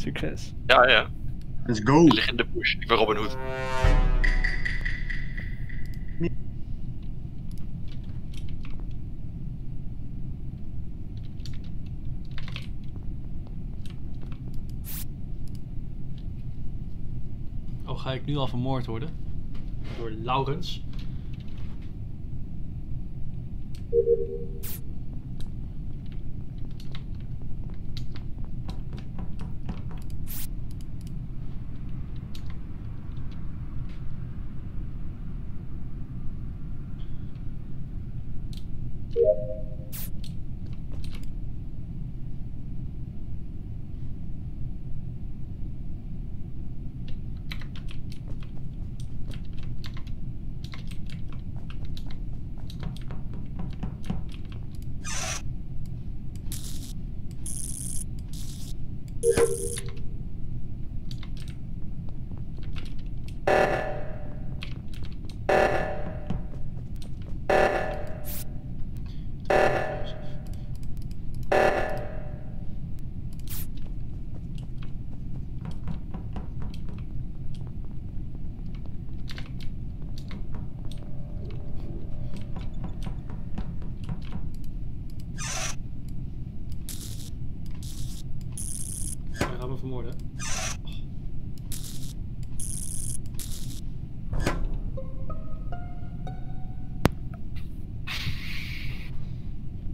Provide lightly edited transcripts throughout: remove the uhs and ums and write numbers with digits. Succes. Ja, ja. Let's go. Ik lig in de bush. Ik ben Robin Hood. Oh, ga ik nu al vermoord worden? Door Laurens. Vermoorden. Oh.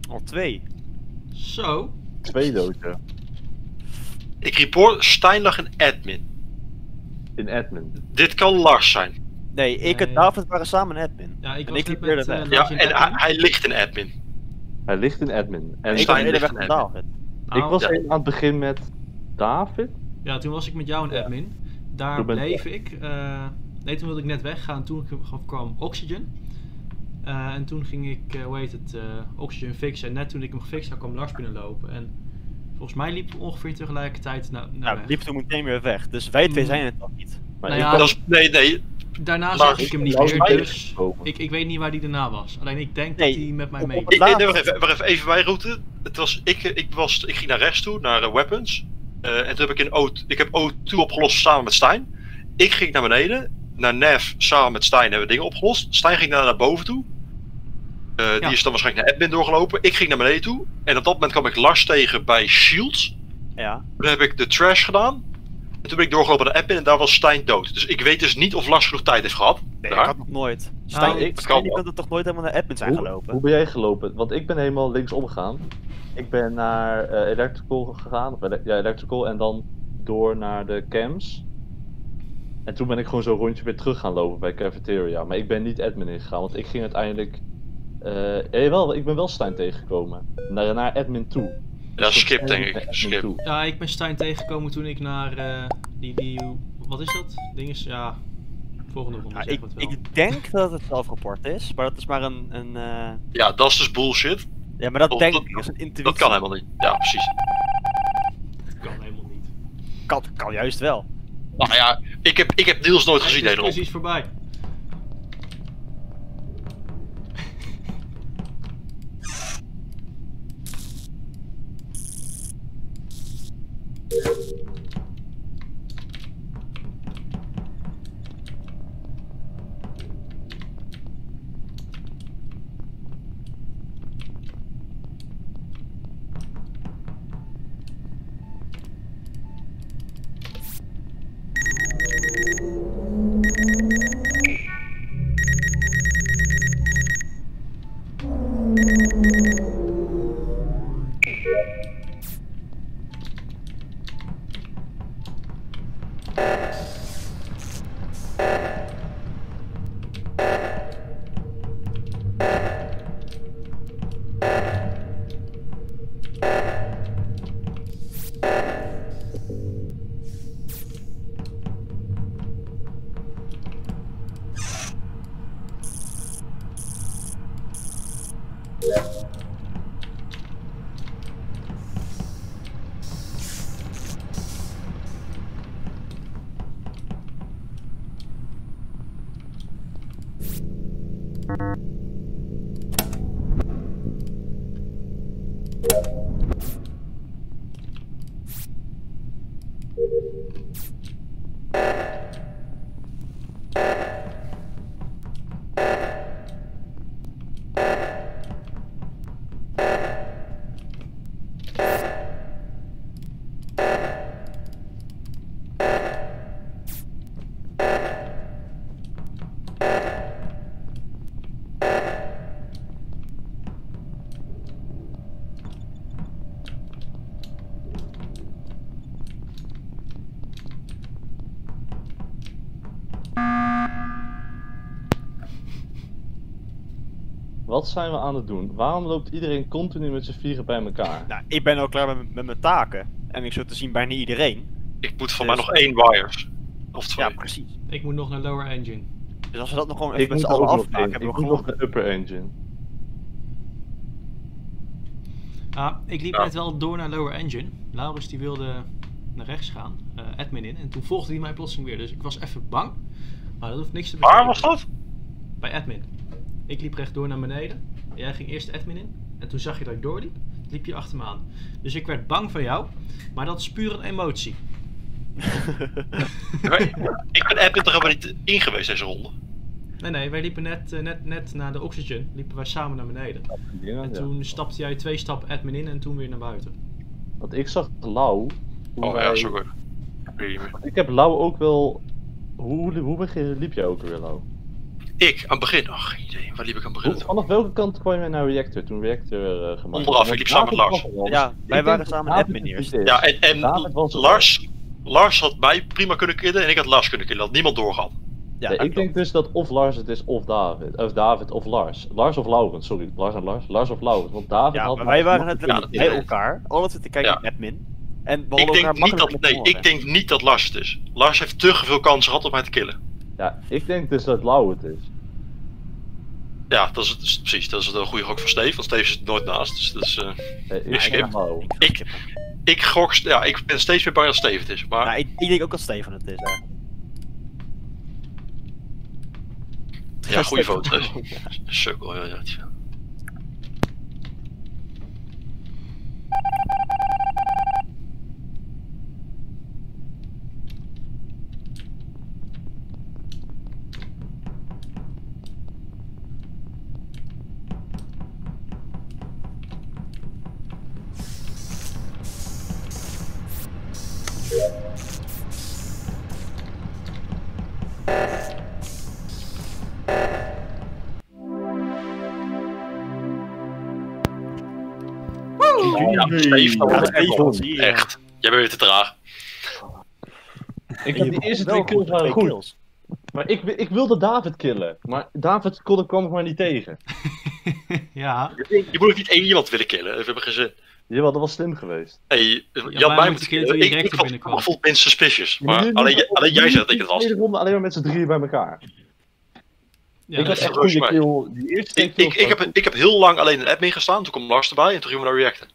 Al twee. Zo. Twee doden. Ik report Stijn lag in admin. In admin. Dit kan Lars zijn. Nee, ik en David waren samen in admin. Ja, ik reporteerde het. Ja, en hij ligt in admin. Hij ligt in admin. En Stijn ligt in admin. David. Nou, ik was even aan het begin met David? Ja, toen was ik met jou een admin. Daar bleef ik. Nee, toen wilde ik net weggaan. Toen kwam Oxygen. En toen ging ik, hoe heet het, Oxygen fixen. En net toen ik hem gefixt had, kwam Lars binnenlopen. En volgens mij liep we ongeveer tegelijkertijd naar weg. Liep toen meteen weer weg. Dus wij twee zijn het nog niet. Maar nou ja, nee. Daarna zag ik hem niet meer. Dus ik weet niet waar die daarna was. Alleen ik denk dat hij met mij mee... Wacht even mijn route. Het was, ik ging naar rechts toe, naar weapons. En toen heb ik ik heb O2 opgelost samen met Stijn. Ik ging naar beneden, naar Nef samen met Stijn hebben we dingen opgelost. Stijn ging naar boven toe. Die is dan waarschijnlijk naar admin doorgelopen. Ik ging naar beneden toe. En op dat moment kwam ik Lars tegen bij Shields. Ja. Toen heb ik de trash gedaan. En toen ben ik doorgelopen naar admin en daar was Stijn dood. Dus ik weet dus niet of Lars genoeg tijd heeft gehad. Nee, daar. Ik had nog nooit. Stijn, ik kan er toch nooit helemaal naar admin zijn gelopen? Hoe ben jij gelopen? Want ik ben helemaal linksom gegaan. Ik ben naar Electrical gegaan, of Electrical, en dan door naar de camps. En toen ben ik gewoon zo'n rondje weer terug gaan lopen bij Cafeteria. Maar ik ben niet admin ingegaan, want ik ging uiteindelijk... jawel, ik ben wel Stijn tegengekomen. Naar admin toe. Ja, skip denk ik. Skip. Ja, ik ben Stijn tegengekomen toen ik naar wat is dat? Ding is, ja... Volgende ronde zeg het wel. Ik denk dat het zelfrapport is, maar dat is maar een Ja, dat is dus bullshit. Ja, maar dat denk ik, dat is een intuïtie. Dat kan helemaal niet. Ja, precies. Dat kan helemaal niet. Kan juist wel. Nou ja, ik heb Niels nooit gezien helemaal. Het is precies voorbij. Wat zijn we aan het doen? Waarom loopt iedereen continu met z'n vieren bij elkaar? Nou, ik ben al klaar met mijn taken. En ik zo te zien bijna iedereen. Ik moet van mij nog 1 wires. Of 2. Ja, precies. Ik moet nog naar lower engine. Dus als we dat nog gewoon even met z'n allen afmaken, hebben we gewoon nog een upper engine. Ik liep net wel door naar lower engine. Laurens die wilde naar rechts gaan, admin in. En toen volgde hij mij plotseling weer. Dus ik was even bang. Maar dat hoeft niks te betekenen. Waar was dat? Bij admin. Ik liep rechtdoor naar beneden. Jij ging eerst admin in. En toen zag je dat ik doorliep. Toen liep je achter me aan. Dus ik werd bang van jou. Maar dat is puur een emotie. Ik ben admin toch helemaal niet in geweest deze ronde? Nee, nee. Wij liepen net na de oxygen. Liepen wij samen naar beneden. Ja, en toen stapte jij 2 stappen admin in en toen weer naar buiten. Want ik zag Lau. Oh ja, sorry. Ik heb Lau ook wel... Hoe liep jij ook weer, Lau? Ik, aan het begin. Oh, geen idee. Waar liep ik aan het begin? Vanaf welke kant kwam je naar Reactor toen Reactor gemaakt werd? Onderaf, ik liep samen met Lars. Ja, wij waren samen admin eerst. Ja, en Lars had mij prima kunnen killen en ik had Lars kunnen killen. Dat niemand doorgaan. Ja, ik denk dus dat of Lars het is of David. Of David of Lars. Lars of Laurens, sorry. Lars en Lars. Lars of Laurens. Want David had... Ja, wij waren het bij elkaar. Alle twee te kijken naar admin. En ik denk niet dat Lars het is. Lars heeft te veel kansen gehad om mij te killen. Ja, ik denk dus dat Lau het is. Ja, dat is precies. Dat is een goede gok van Steve, want Steve is nooit naast. Dus dat is... Ik gok... Ja, ik ben steeds meer bang dat Steve het is, maar... Ja, ik denk ook dat Stefan het is, hè. Ja, goede foto. Sukkel, ja. Ja, echt. Jij bent weer te traag. Ik heb die eerste 2 kills waren goed. Maar ik wilde David killen. Maar David kwam ik maar niet tegen. Ja. Je moet ook niet 1 iemand willen killen. We hebben geen zin. Jawel, dat was slim geweest. Hey, je had mij moeten killen. Ik vond mensen suspicious. Maar ja, alleen jij zei dat ik het was. In de tweede ronde alleen maar met z'n 3 bij elkaar. Ja, ik was echt goede kill. Die eerste kill. Ik heb heel lang alleen een admin gestaan. Toen kwam Lars erbij en toen gingen we naar reacten.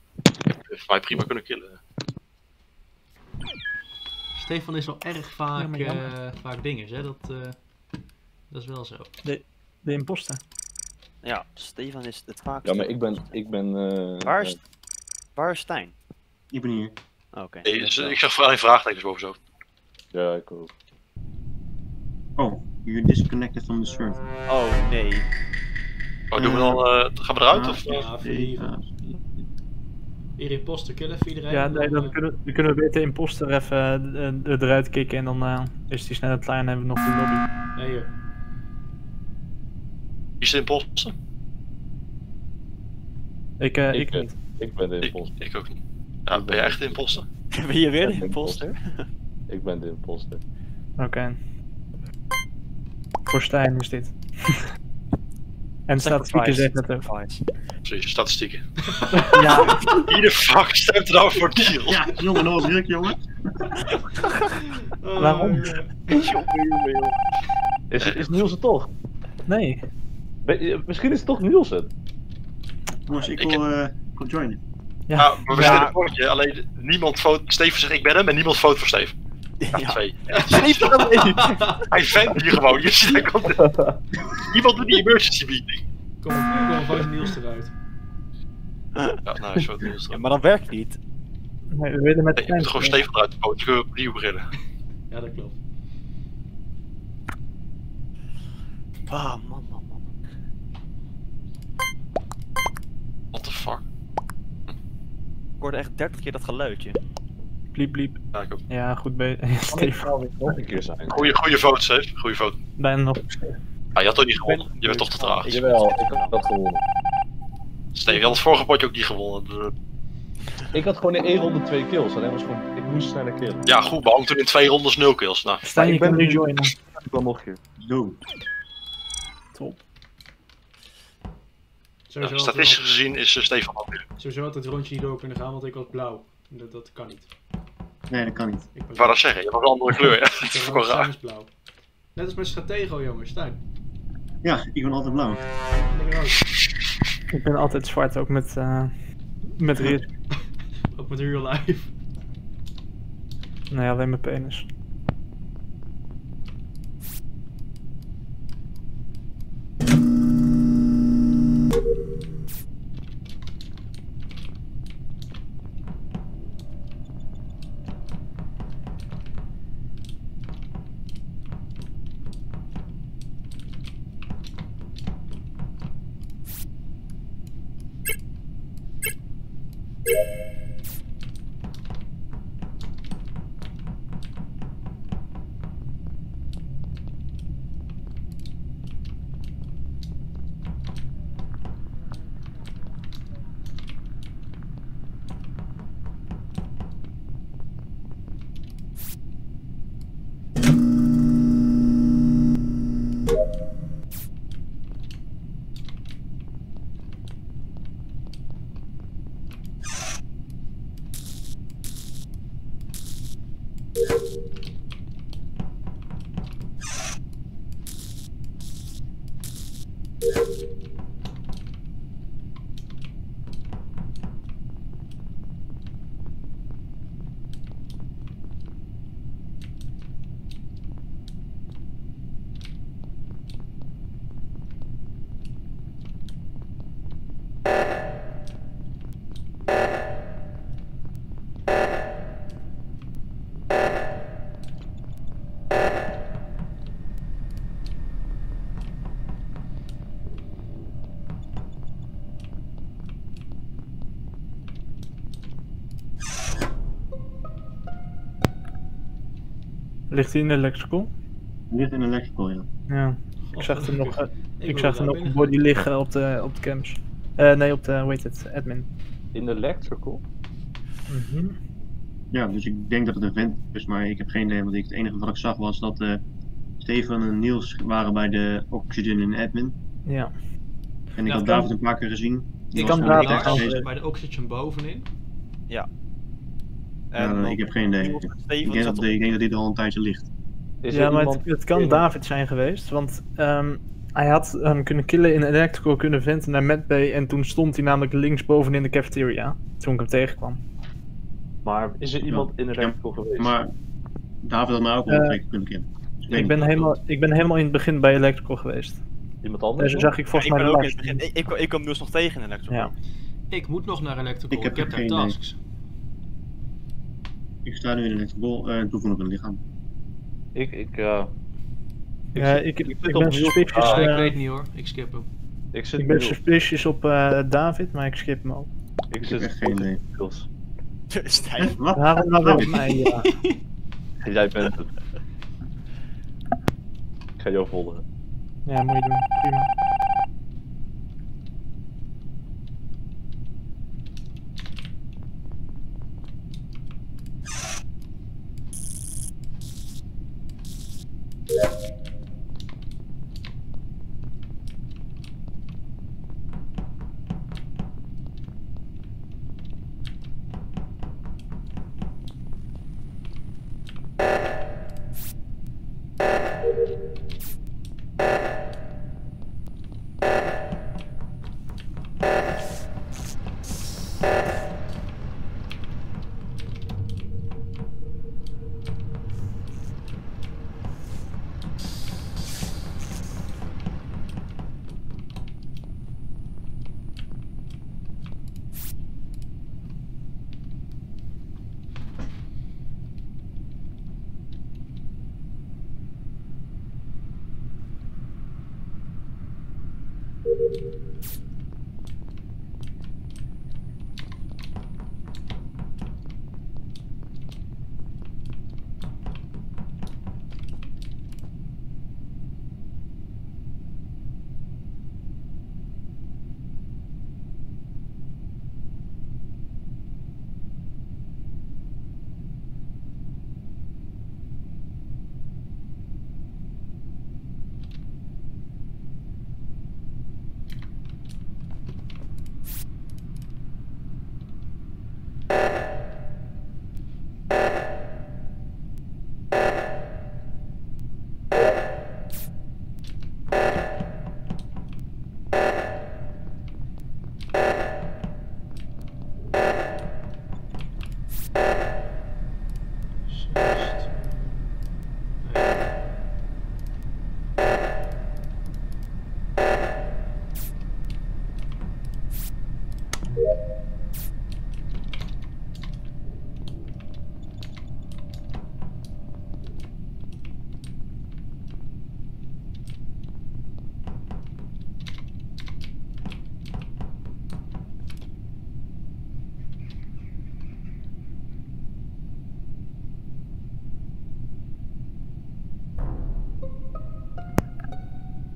Heeft mij prima kunnen killen. Stefan is wel erg vaak, vaak dingers, hè? Dat is wel zo. De imposter. Ja, Stefan is het vaak. Ja, maar ik ben waar is Stijn? Ik ben hier. Oh, oké. Nee, dus, ik zag alleen vraagtekens boven zo. Ja, ik ook. Oh, you're disconnected from the server. Oh, nee. Oh, doen we dan... gaan we eruit, of? Ja, imposter killen voor iedereen. Ja, nee, dan kunnen we beter imposter even eruit kicken en dan is die snelle klein en hebben we nog de lobby. Ja, hier. Is de imposter? Ik ben de imposter. Ik ook niet. Ja, ben jij echt de imposter? Ben je weer de imposter? Ik ben de imposter. Oké. Voor Stijn is dit. En statistieken zegt dat ook. Precies, statistieken. Ja. Ieder fuck stemt er nou voor deal. Ja, jongen, dat was druk, jongen. Waarom? Is Niels het toch? Nee. Misschien is het toch Niels het. Jongens, ik wil joinen. Ja, maar we zijn een potje, alleen niemand vote. Steven zegt ik ben hem en niemand vote voor Steven. Hij vent hier gewoon, niemand doet die emergency meeting. Kom op, gewoon Niels eruit. Ja, nou is wat Niels eruit. Maar dat werkt niet. Nee, we willen met je moet gewoon Stefan eruit, dan kunnen we opnieuw beginnen. Ja, dat klopt. Ah, man. What the fuck? Ik hoorde echt 30 keer dat geluidje. Bliep, bliep. Ja, ik ook. Ja, goed bezig. Stefan. Goeie vote, Stef. Goeie vote. Bijna nog. Ah, je had toch niet gewonnen? Je werd toch te traag. Jawel, ik had dat gewonnen. Stef, je had het vorige potje ook niet gewonnen. Ik had gewoon in 1 ronde 2 kills. Alleen was gewoon, ik moest sneller killen. Ja, goed, maar ook toen in 2 rondes 0 kills. Nou. Stijn, ik ben rejoinen. Ik ben nog hier. Doe. Top. Ja, statistisch gezien is Stefan al weer. Sowieso had het rondje niet door kunnen gaan, want ik was blauw. Dat kan niet. Nee, dat kan niet. Ik wou dat zeggen, je was een andere kleur. Ja. Dat is wel raar. Blauw. Net als mijn stratego, jongens, Stijn. Ja, ik ben altijd blauw. Ik ben altijd zwart, ook met real. Ook met real life. Nee, alleen met penis. Ligt hij in de electrical? Hij ligt in de electrical, ja. Ja. Ik zag er nog, een body liggen op de camps. Nee, op de, hoe heet het, admin. In de electrical? Mm-hmm. Ja, dus ik denk dat het een vent is, maar ik heb geen idee, want het enige wat ik zag was dat Stefan en Niels waren bij de oxygen in admin. Ja. En ik had David een paar keer gezien. Ik kan David bij de oxygen bovenin. Ja. Ja, ik heb geen idee. Ik denk dat dit al een tijdje ligt. Ja, maar het kan David zijn geweest, want hij had hem kunnen killen in electrical, kunnen venten naar medbay en toen stond hij namelijk linksboven in de cafeteria, toen ik hem tegenkwam. Maar is er iemand in electrical geweest? Maar David had mij ook al kunnen killen. Dus ik ben helemaal in het begin bij electrical geweest. Iemand anders? Dus zag ik volgens mij ook in het begin. Ik kwam dus nog tegen in electrical. Ja. Ik moet nog naar electrical, ik heb daar tasks. Ik sta nu in de electrical en toen vond ik een lichaam. Ik ben suspicious. Ik weet niet hoor, ik skip hem. Ik ben suspicious op David, maar ik skip hem ook. Ik zit echt geen idee. Stijn, wat? Waarom nou op mij? Ja. Jij bent het. Ik ga jou volgen. Ja, moet je doen. Prima.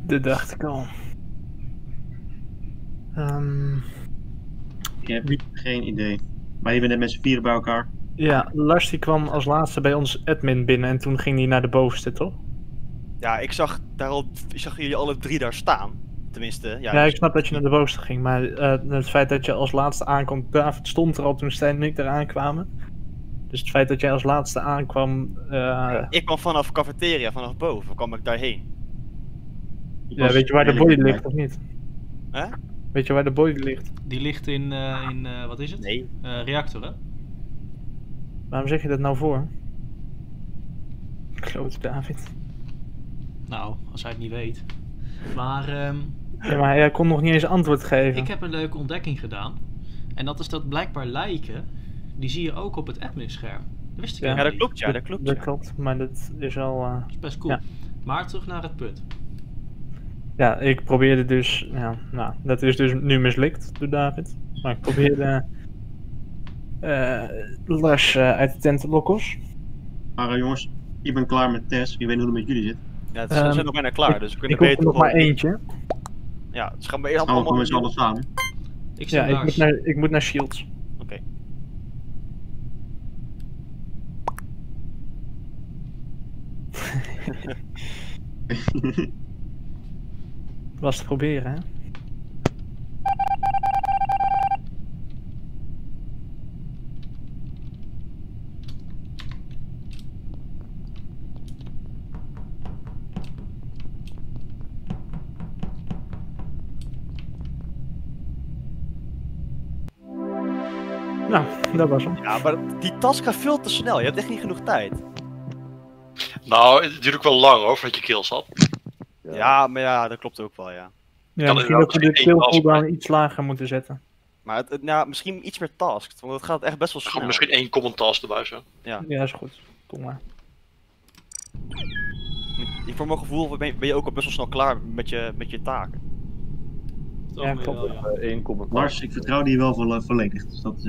Dat dacht ik al. Ik heb geen idee. Maar je bent net met z'n vieren bij elkaar. Ja, Lars die kwam als laatste bij ons admin binnen en toen ging hij naar de bovenste, toch? Ja, ik zag jullie alle drie daar staan. Tenminste, ja. Ja, ik snap dat je naar de bovenste ging, maar het feit dat je als laatste aankomt... David stond er al toen Stijn en ik daar aankwamen. Dus het feit dat jij als laatste aankwam... Ik kwam vanaf cafeteria, vanaf boven kwam ik daarheen. Ja, weet je waar de body ligt of niet? Hè? Weet je waar de body ligt? Die ligt in wat is het? Nee. Reactor, hè? Waarom zeg je dat nou voor? Klote David. Nou, als hij het niet weet. Maar, ja, maar hij kon nog niet eens antwoord geven. Ik heb een leuke ontdekking gedaan. En dat is dat blijkbaar lijken, die zie je ook op het admin-scherm. Dat wist ik niet. Ja, dat klopt, ja, dat klopt. Dat klopt, maar dat is al... Dat is best cool. Ja. Maar terug naar het punt. Ja, ik probeerde dus, ja, nou, dat is dus nu mislukt door David. Maar ik probeerde Lars uit de tent te lokken. Maar jongens, ik ben klaar met Tess. Ik weet niet hoe het met jullie zit. Ja, het is, we zijn nog bijna klaar, dus we kunnen beter... Ik nog maar eentje. Ja, het gaan we eerst allemaal... We z'n allen samen. Ja, ik moet naar Shields. Oké. Okay. Was te proberen, hè? Nou, dat was hem. Ja, maar die tas gaat veel te snel. Je hebt echt niet genoeg tijd. Nou, het duurt ook wel lang hoor, voordat je kills had. Ja, maar ja, dat klopt ook wel, ja. Ja, misschien dat we de kill-cooldown iets lager moeten zetten. Maar nou, misschien iets meer taskt, want dat gaat echt best wel snel. Ja, misschien 1 common task erbij, zo. Ja, ja, is goed. Kom maar. Voor mijn gevoel ben je ook al best wel snel klaar met je taken. Ja, klopt. Lars, ik vertrouw die wel volledig. Dus dat,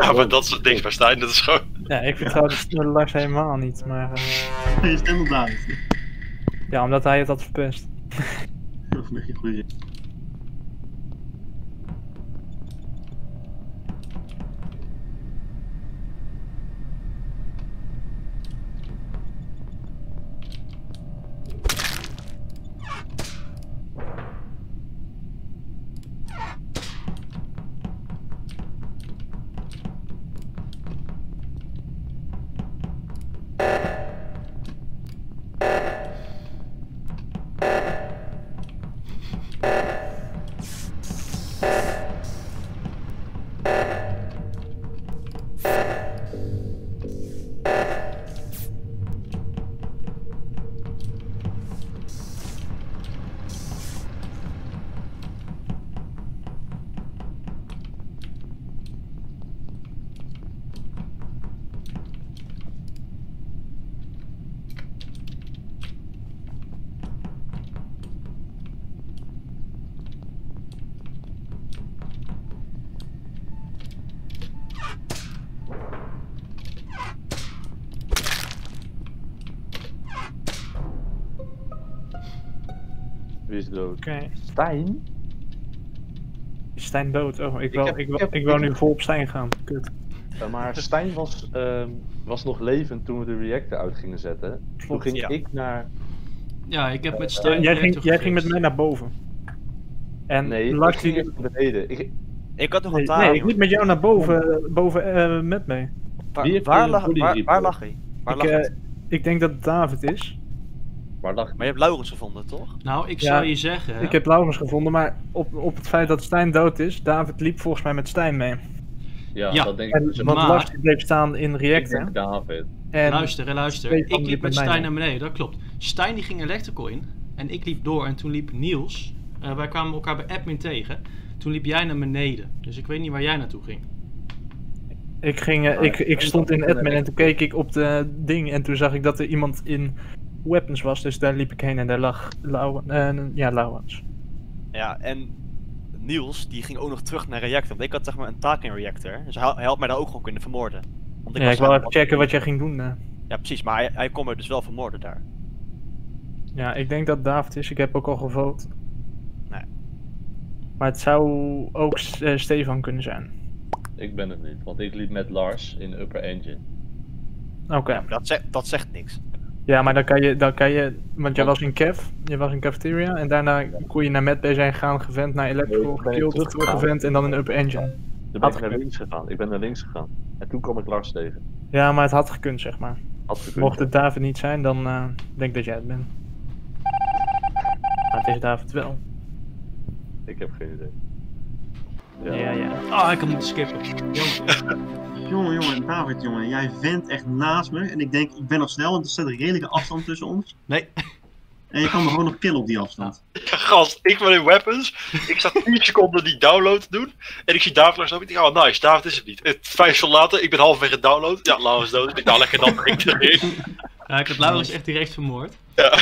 ja, maar dat soort dingen bij Stijn, dat is gewoon... Ja, ik vertrouw Lars helemaal niet, maar... Hij is helemaal daar. Ja, omdat hij het had verpest. Dat is een goeie. Wie is dood? Okay. Stijn? Is Stijn dood? Oh, ik wou nu vol op Stijn gaan. Kut. Maar Stijn was nog levend toen we de reactor uit gingen zetten. Toen ging ik naar... Ja, ik heb met Stijn... jij ging met mij naar boven. En nee, Lars ging even naar beneden. Ik had nog een taal. Nee, ik liep met jou naar boven, met mij. Waar lag hij? Ik denk dat het David is. Maar je hebt Laurens gevonden, toch? Nou, ik zou je zeggen... Hè? Ik heb Laurens gevonden, maar op het feit dat Stijn dood is... David liep volgens mij met Stijn mee. Ja, ja, dat denk ik. Dus want Lars bleef staan in reactor. David. En luister. Ik liep met Stijn naar beneden, dat klopt. Stijn die ging electrical in. En ik liep door en toen liep Niels. Wij kwamen elkaar bij admin tegen. Toen liep jij naar beneden. Dus ik weet niet waar jij naartoe ging. Ik ging, ik stond in admin en toen keek ik op de ding. En toen zag ik dat er iemand in weapons was. Dus daar liep ik heen en daar lag Laurens. Ja, en... Niels, die ging ook nog terug naar reactor, want ik had zeg maar een taak in reactor, dus hij had mij daar ook gewoon kunnen vermoorden. Want ik ik wou even checken wat jij ging doen. Ja precies, maar hij kon me dus wel vermoorden daar. Ja, ik denk dat David is, ik heb ook al gevoten. Nee. Maar het zou ook Stefan kunnen zijn. Ik ben het niet, want ik liep met Lars in upper engine. Oké. Okay. Ja, dat zegt niks. Ja, maar dan kan je, want jij was in cafeteria en daarna kon je naar medbay zijn gegaan, gevent naar electrical, gekilld, gevent en dan in upper engine. Toen ben ik naar links gegaan, En toen kwam ik Lars tegen. Ja, maar het had gekund, zeg maar. Mocht het David niet zijn, dan denk ik dat jij het bent. Maar het is David wel. Ik heb geen idee. Ja. Ah, ik had moeten skippen. Jongen, David, jongen, jij vent echt naast me en ik denk, ik ben nog snel, want er staat een redelijke afstand tussen ons. Nee. En je kan me gewoon nog killen op die afstand. Ja, gast, ik ben in weapons, ik zat 10 seconden die download te doen en ik zie David langs lopen. Ik denk, oh nice, David is het niet. 5 seconden later, ik ben halverwege gedownload. Ja, Laurens dood, ik denk, nou lekker, dan ben ik erin. Ja, ik heb Laurens echt direct vermoord,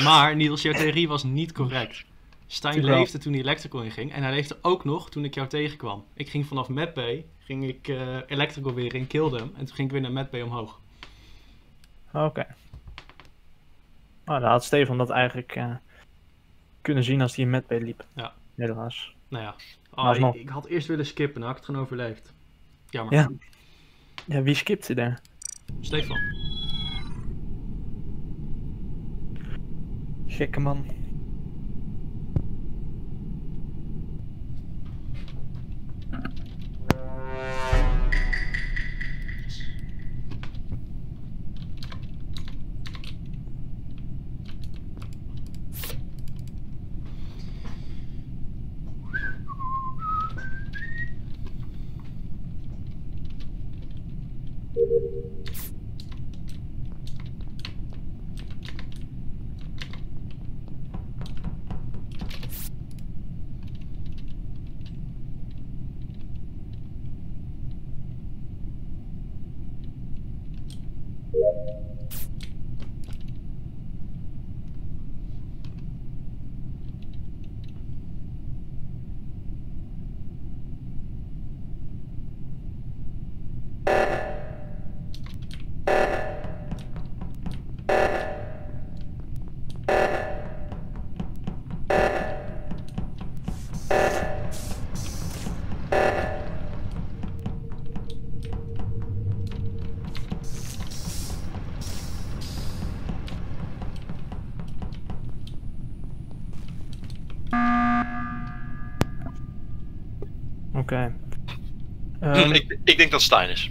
maar Niels, jouw theorie was niet correct. Stijn leefde toen hij electrical inging en hij leefde ook nog toen ik jou tegenkwam. Ik ging vanaf medbay, ging ik electrical weer in, killde hem en toen ging ik weer naar medbay omhoog. Oké. Okay. Nou, dan had Stefan dat eigenlijk kunnen zien als hij in medbay liep. Ja. Helaas. Nou ja, ik had eerst willen skippen, nou had ik het gewoon overleefd. Jammer. Ja, wie skipte daar? Stefan. Gekke man. Oké. Okay. Ik denk dat Stijn is.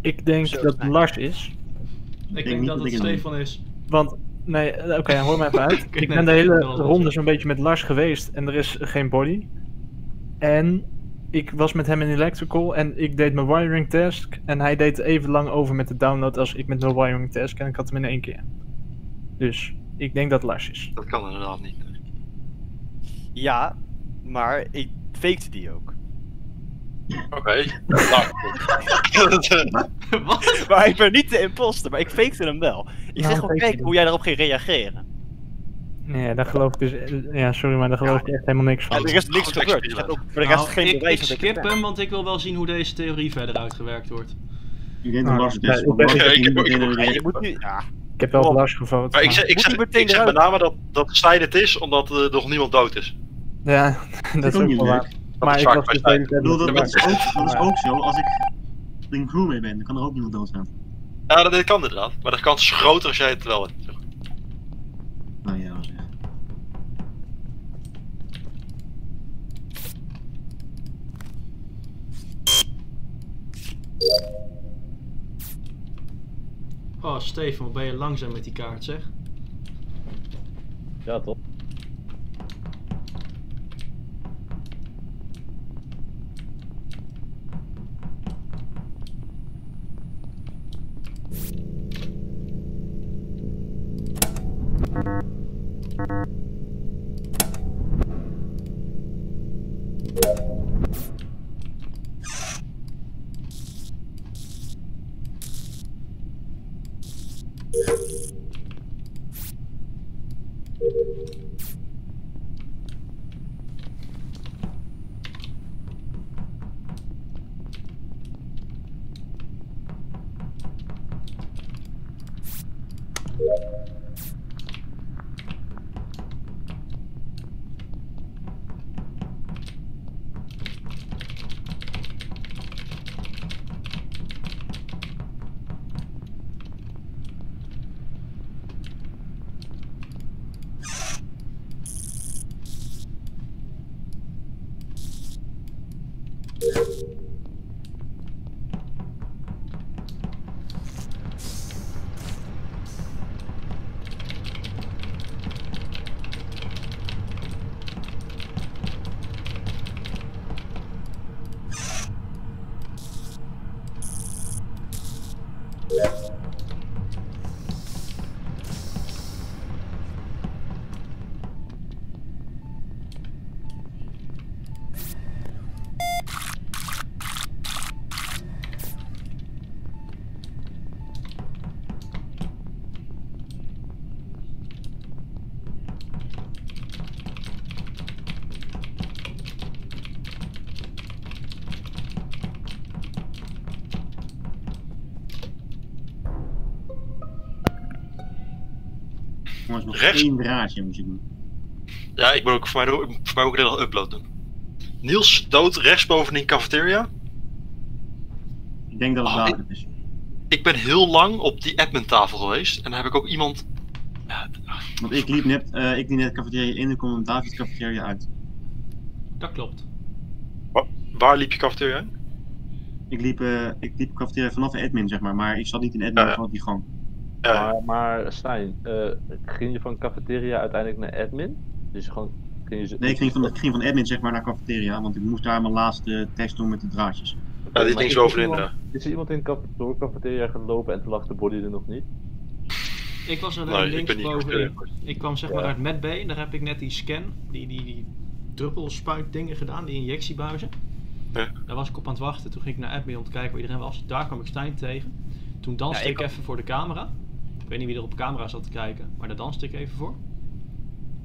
Ik denk dat Lars is. Ik denk dat het Stefan is. Want, nee, oké, hoor mij even uit. Ik ben de hele ronde zo'n beetje met Lars geweest en er is geen body. En ik was met hem in electrical en ik deed mijn wiring task. En hij deed even lang over met de download als ik met mijn wiring task en ik had hem in 1 keer. Dus, ik denk dat Lars is. Dat kan inderdaad niet. Ja, maar ik fakte die ook. Oké. Wat? Maar ik ben niet de imposter, maar ik fakte hem wel. Ik zeg gewoon, kijk hoe jij daarop ging reageren. Nee, daar geloof ik dus... Ja, sorry, maar daar geloof ik echt helemaal niks van. En er is niks gebeurd. Ik skip hem, want ik wil wel zien hoe deze theorie verder uitgewerkt wordt. Ik denk dat Lars het is. Ik heb wel op Lars gevoten. Maar ik zeg met name dat Stijn het is, omdat er nog niemand dood is. Ja, dat is ook niet leuk. Maar ik was dus dat is ook zo, als ik in een crew mee ben, dan kan er ook niemand dood zijn. Ja, dat kan inderdaad. Maar de kans is groter als jij het wel hebt. Nou ja, ja. Oh, Stefan, wat ben je langzaam met die kaart, zeg. Ja, toch? Rechts. Eén draadje moet je doen. Ja, ik ben ook voor mij ook een upload doen. Niels dood rechtsboven in de cafeteria. Ik denk dat het David is. Ik ben heel lang op die admin tafel geweest en daar heb ik ook iemand. Want ik liep net de cafeteria in en kom met David de cafeteria uit. Dat klopt. Waar liep je cafeteria in? Ik liep cafeteria vanaf de admin, zeg maar ik zat niet in admin, ik zat die gang. Maar Stijn, ging je van cafeteria uiteindelijk naar admin? Dus gewoon, nee, ik ging van admin zeg maar naar cafeteria, want ik moest daar mijn laatste test doen met de draadjes. Ja, dit ging zo over. Is er iemand in de cafeteria gaan lopen en toen lag de body er nog niet? Ik was alleen linksboven. Ik kwam zeg maar uit Med B en daar heb ik net die scan, die druppelspuit dingen gedaan, die injectiebuizen. Ja. Daar was ik op aan het wachten, toen ging ik naar admin om te kijken waar iedereen was. Daar kwam ik Stijn tegen. Toen danste ik even voor de camera. Ik weet niet wie er op camera zat te kijken, maar daar danste ik even voor.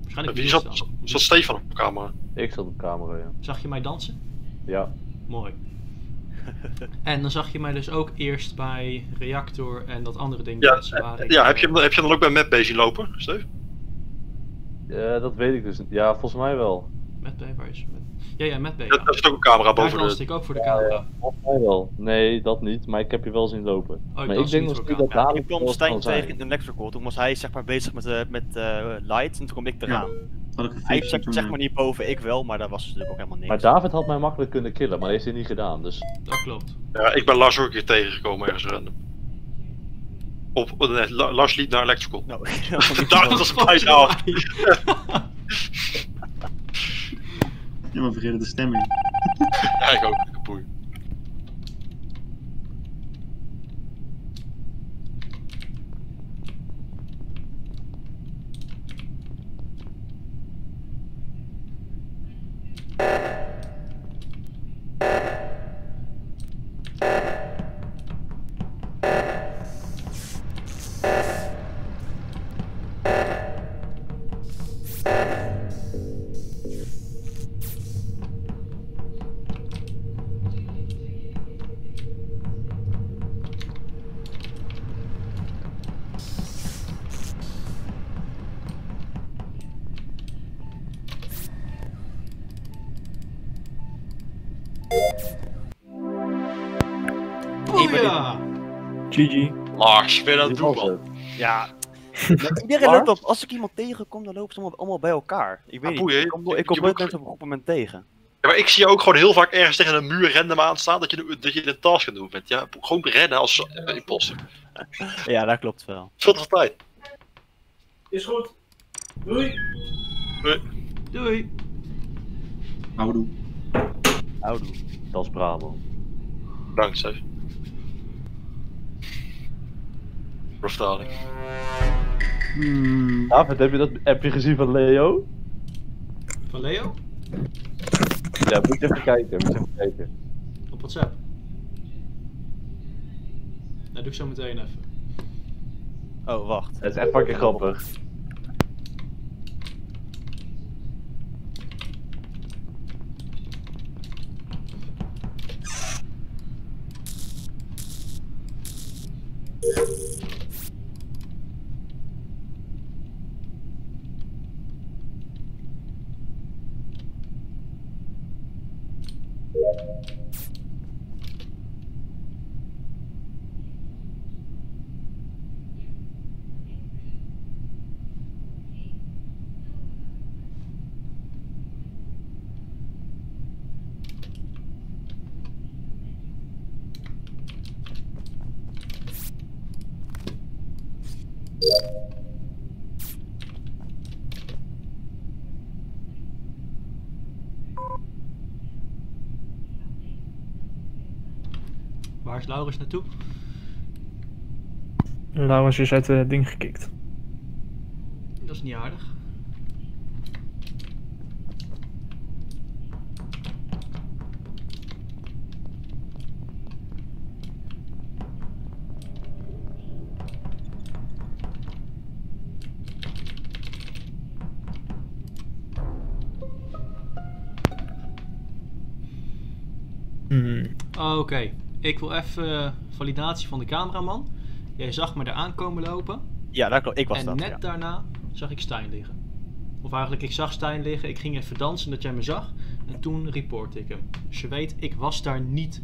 Waarschijnlijk wie zat Stefan op camera? Ik zat op camera, ja. Zag je mij dansen? Ja. Mooi. En dan zag je mij dus ook eerst bij Reactor en dat andere ding. Ja, heb je dan ook bij Map bezig lopen, Steve? Ja, dat weet ik dus niet. Ja, volgens mij wel. Met waar is Ja, met B. Ja. Daar zit ook een camera boven. Daar danste ik ook voor de camera. Ja, wel. Nee, dat niet, maar ik heb je wel zien lopen. Oh, maar ik denk nog niet dat daar. Ik kwam Stijn tegen in de Electrical, toen was hij zeg maar bezig met lights en toen kwam ik eraan. Ja, hij zat zeg maar niet boven, ik wel, maar daar was natuurlijk ook helemaal niks. Maar David had mij makkelijk kunnen killen, maar hij heeft het niet gedaan, dus. Dat klopt. Ja, ik ben Lars ook hier tegengekomen ergens random. Lars liep naar Electrical. Nou, David was gelijk af. Ja, maar vergeten de stemming. Ja, ik ook. Kapoei. ja. GG. Lars, vind je dat doen, man? Ja. Iedereen loopt op. Als ik iemand tegenkom, dan lopen ze allemaal bij elkaar. Ik weet niet. Ik kom nooit mensen op een goed moment tegen. Ja, maar ik zie je ook gewoon heel vaak ergens tegen een muur random aan staan dat je de task aan het doen bent. Ja, gewoon rennen als impostor. Ja, dat klopt wel. Veel te tijd. Is goed. Doei. Doei. Doei. Houdoe. Houdoe. Dat is Bravo. Bedankt, Stef. Voor vertaling. David, heb je dat appje gezien van Leo? Van Leo? Ja, moet even kijken. Op WhatsApp? Dat doe ik zo meteen even. Oh, wacht. Het is echt fucking grappig. Waar is Laurens naartoe? Laurens is uit het ding gekikt. Dat is niet aardig. Oké. Ik wil even validatie van de cameraman. Jij zag me daar aankomen lopen. Ja, daar klopt. Ik was dat. En net daarna zag ik Stijn liggen. Of eigenlijk, ik zag Stijn liggen. Ik ging even dansen dat jij me zag. En toen reportte ik hem. Dus je weet, ik was daar niet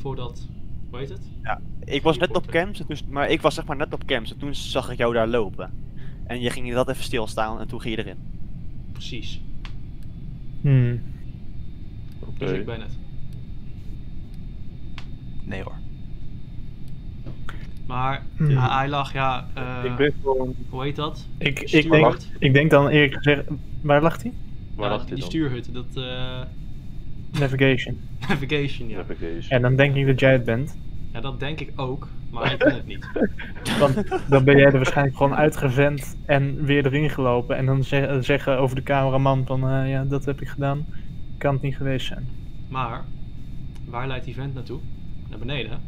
voordat... Hoe heet het? Ja, ik was net op cam. Dus, maar ik was zeg maar net op cam. Toen zag ik jou daar lopen. En je ging dat even stilstaan en toen ging je erin. Precies. Dus ik ben het. Nee hoor. Maar hij lag, ik ben gewoon... Hoe heet dat? Ik denk dan eerlijk gezegd... Waar lag hij? Waar lag hij dan? Die stuurhut, dat... Navigation. Navigation, ja. Navigation. En dan denk ik dat jij het bent. Ja, dat denk ik ook, maar ik ben het niet. Dan ben jij er waarschijnlijk gewoon uitgevent en weer erin gelopen. En dan zeggen over de cameraman van, ja, dat heb ik gedaan. Kan het niet geweest zijn. Maar, waar leidt die vent naartoe? Naar beneden?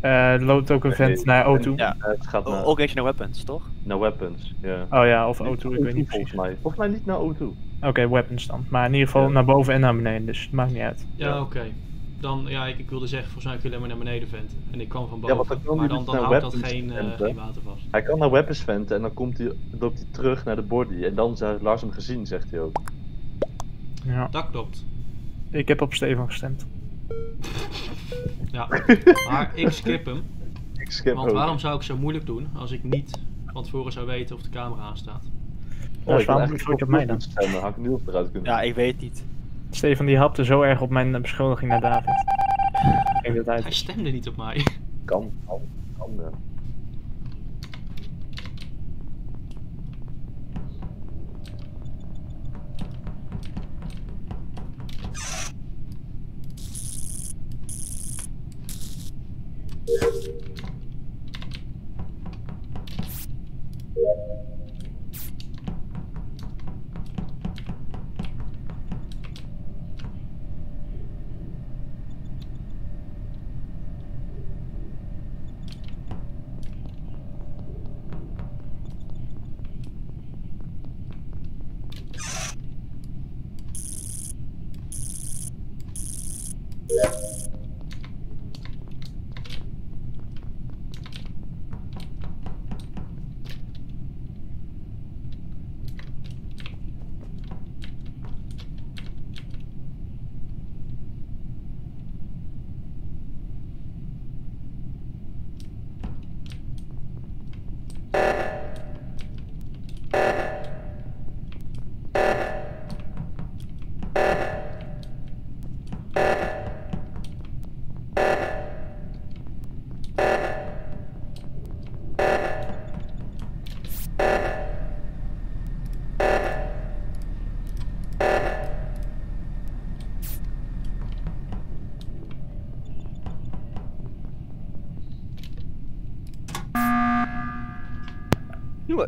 Er loopt ook een vent naar O2. Ja, het gaat naar... Ook eentje naar weapons, toch? Naar weapons, ja. Oh ja, of O2, ik weet niet precies. Volgens mij niet naar O2. Oké, weapons dan. Maar in ieder geval naar boven en naar beneden, dus het maakt niet uit. Ja, oké. Dan, ja, ik wilde zeggen, volgens mij kun je alleen maar naar beneden venten. En ik kwam van boven, maar dan houdt dat geen water vast. Hij kan naar weapons venten en dan loopt hij terug naar de body. En dan zou Lars hem gezien, zegt hij ook. Ja. Dat klopt. Ik heb op Stefan gestemd. Ja, maar ik skip hem. Want waarom zou ik zo moeilijk doen als ik niet van tevoren zou weten of de camera aanstaat? Oh, ik had het op mij dan. Had ik Niels eruit kunnen. Ja, ik weet niet. Stefan die hapte zo erg op mijn beschuldiging naar David. Hij stemde niet op mij. Kan ja.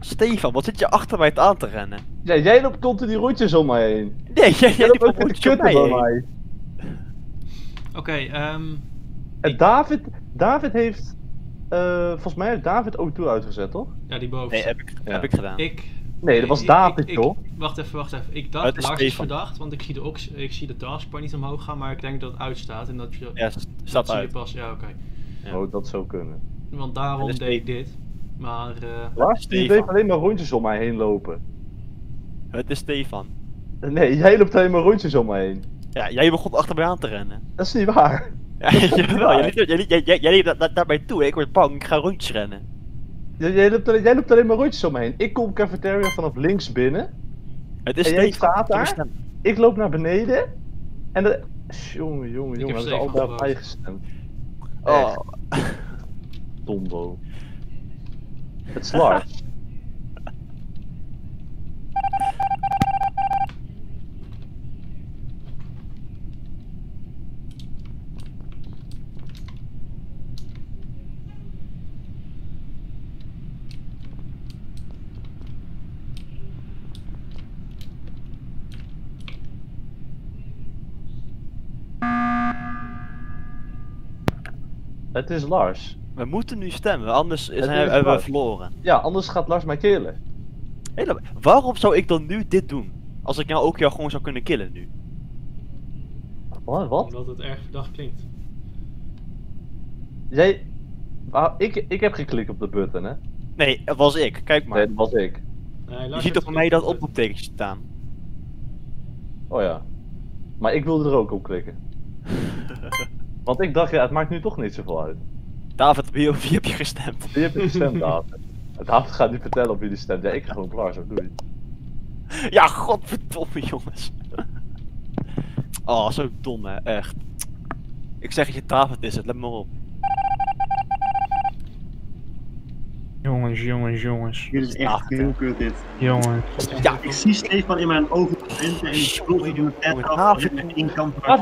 Stefan, wat zit je achter mij aan te rennen? Ja, jij loopt continu rondjes om mij heen. Nee, jij loopt ook rondjes om mij heen. Oké, en David heeft... volgens mij heeft David O2 uitgezet, toch? Ja, die boven. Nee, heb ik gedaan. Nee, dat was David, toch? Wacht even. Ik dacht, Lars is verdacht, want ik zie de taskbar niet omhoog gaan, maar ik denk dat het uitstaat en dat je... Ja, staat uit. Ja, oké. Oh, dat zou kunnen. Want daarom deed ik dit. Maar Lars die bleef alleen maar rondjes om mij heen lopen. Het is Stefan. Nee, jij loopt alleen maar rondjes om mij heen. Ja, jij begon achter mij aan te rennen. Dat is niet waar. Ja, jawel, jij liep daarbij toe, ik word bang, ik ga rondjes rennen. Jij loopt alleen maar rondjes om mij heen. Ik kom cafeteria vanaf links binnen. Het is Stefan. Jij staat daar, ik loop naar beneden. En dat... Jongen, we zijn allemaal op eigen stem. Oh. Tombo. Het is Lars. Het is Lars. We moeten nu stemmen, anders hebben we verloren. Ja, anders gaat Lars mij killen. Waarom zou ik dan nu dit doen? Als ik nou ook jou gewoon zou kunnen killen nu. Wat? Omdat het erg verdacht klinkt. Jij... Ik heb geklikt op de button, hè? Nee, dat was ik. Kijk maar. Nee, dat was ik. Nee, je ziet toch van mij dat oproeptekentje staan. Oh ja. Maar ik wilde er ook op klikken. Want ik dacht, ja, het maakt nu toch niet zoveel uit. David, wie heb je gestemd? Wie heb je gestemd, David? David gaat nu vertellen op wie die stemt. Ja, ik ga gewoon klaar, zo doe je. Ja, godverdomme jongens. Oh, zo dom hè, echt. Ik zeg dat je David is, het let me op. Jongens. Dit is echt heel kut dit. Jongens. Ja, ik zie Stefan in mijn ogen venten en ik wil hier doen het af. David,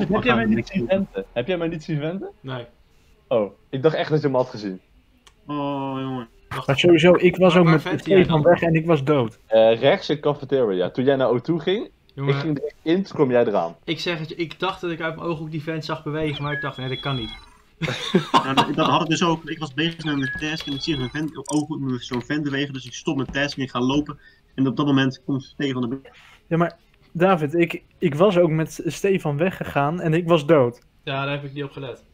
heb jij mij niet zien venten? Nee. Oh, ik dacht echt dat je hem had gezien. Oh, jongen. Maar sowieso, ik was ook met Stefan weg en ik was dood. Rechts in cafeteria. Toen jij naar O2 ging, jongen, ik ging direct in, toen kwam jij eraan. Ik zeg het je, ik dacht dat ik uit mijn ogen ook die vent zag bewegen, maar ik dacht, nee, dat kan niet. Ja, dat had ik dus ook. Ik was bezig met mijn task en ik zie zo'n vent bewegen, dus ik stop mijn task en ik ga lopen. En op dat moment komt Stefan naar binnen. Ja, maar David, ik was ook met Stefan weggegaan en ik was dood. Ja, daar heb ik niet op gelet.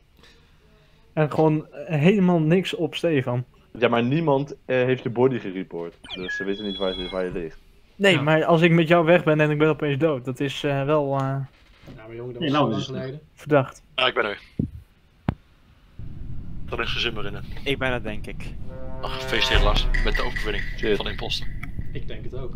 En gewoon helemaal niks op Stefan. Ja, maar niemand heeft je body gereport. Dus ze weten niet waar je ligt. Nee, ja, maar als ik met jou weg ben en ik ben opeens dood, dat is wel... Ja, maar jongen, dat was zo lang verdacht. Ja, ik ben er. Dat is gezummer in. Ik ben het, denk ik. Ach, gefeliciteerd Lars, met de overwinning van de Impostor. Ik denk het ook.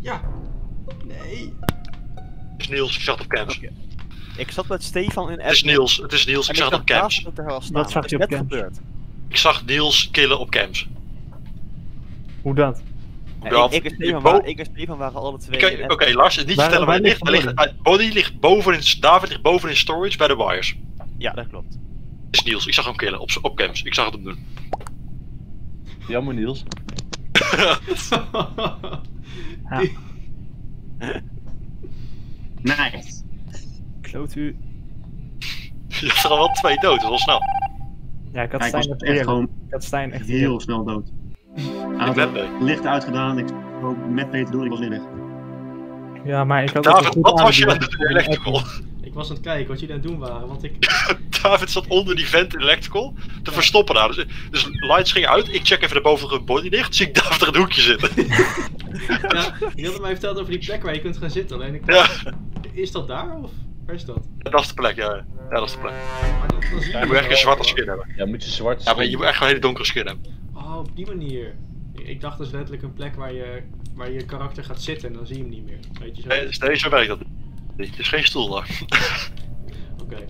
ja. Nee. Het is Niels, ik zat op camps. Ik zat met Stefan in Apple. Het is Niels, ik zat op camps. Wat zag je op camps? Ik zag Niels killen op camps. Hoe dat? Ja, ik en Stefan waren alle twee. Oké, Lars, niet vertellen waar hij ligt. Body ligt bovenin, David ligt bovenin storage bij de wires. Ja, dat klopt. Het is Niels, ik zag hem killen op camps. Ik zag het hem doen. Jammer, Niels. Nice. Kloot u. Je was er al wel 2 dood, dat is wel snel. Ja, ik had Stijn echt heel snel dood. Ik heb licht uitgedaan, ik hoop met Peter door, ik was weer. Ja, maar ik had David, wat was je aan het doen in Electrical? Ik was aan het kijken wat jullie aan het doen waren, want ik... David zat onder die vent in Electrical, te verstoppen daar. Dus lights gingen uit, ik check even de bovenste body dicht, zie ik David er in een hoekje zitten. Ja, je had mij verteld over die plek waar je kunt gaan zitten, alleen ik dacht... Ja. Is dat daar of waar is dat? Dat is de plek, ja. Ja, dat is de plek. Je moet echt een zwarte skin hebben. Ja, moet je zwart skin. Ja, maar je moet echt een hele donkere skin hebben. Oh, op die manier. Ik dacht dus letterlijk een plek waar je karakter gaat zitten en dan zie je hem niet meer. Weet je zo? Nee, steeds werkt dat. Het is geen stoel daar. Oké. Okay.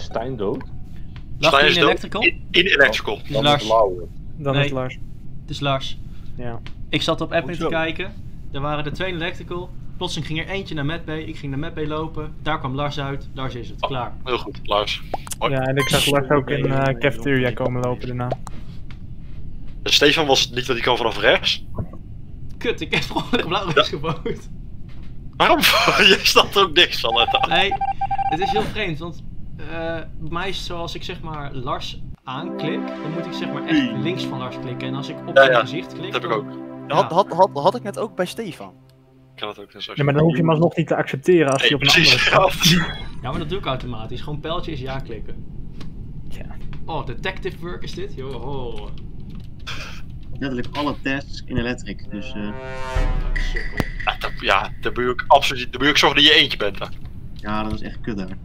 Stijn dood? Stijn is in Electrical? In Electrical. Dan is Lars. Dan is Lars. Het is Lars. Ja. Ik zat op app in te kijken. Er waren er 2 in Electrical. Plotseling ging er eentje naar medbay. Ik ging naar medbay lopen. Daar kwam Lars uit. Lars is het. Klaar. Heel goed. Lars. Hoi. Ja, en ik zag Lars ook in cafeteria komen lopen daarna. Stefan was het niet dat hij kwam vanaf rechts? Kut, ik heb gewoon blauw-rechts geboot. Waarom? Je staat er ook niks van uit. Nee, het is heel vreemd, want... mij is zoals ik zeg maar Lars aanklik, dan moet ik zeg maar echt links van Lars klikken en als ik op zijn gezicht klik... Dat heb ik ook. Ja. Had ik net ook bij Stefan. Ik had het ook net zo. Ja, maar dan hoef je hem alsnog niet te accepteren als je op een andere gaat. Ja, maar dat doe ik automatisch. Gewoon pijltje is ja klikken. Ja. Oh, detective work is dit? Joho. Letterlijk alle tests in Electric, dus... Ja, daar moet je ook absoluut zorgen dat je eentje bent daar. Ja, dat is echt kut daar.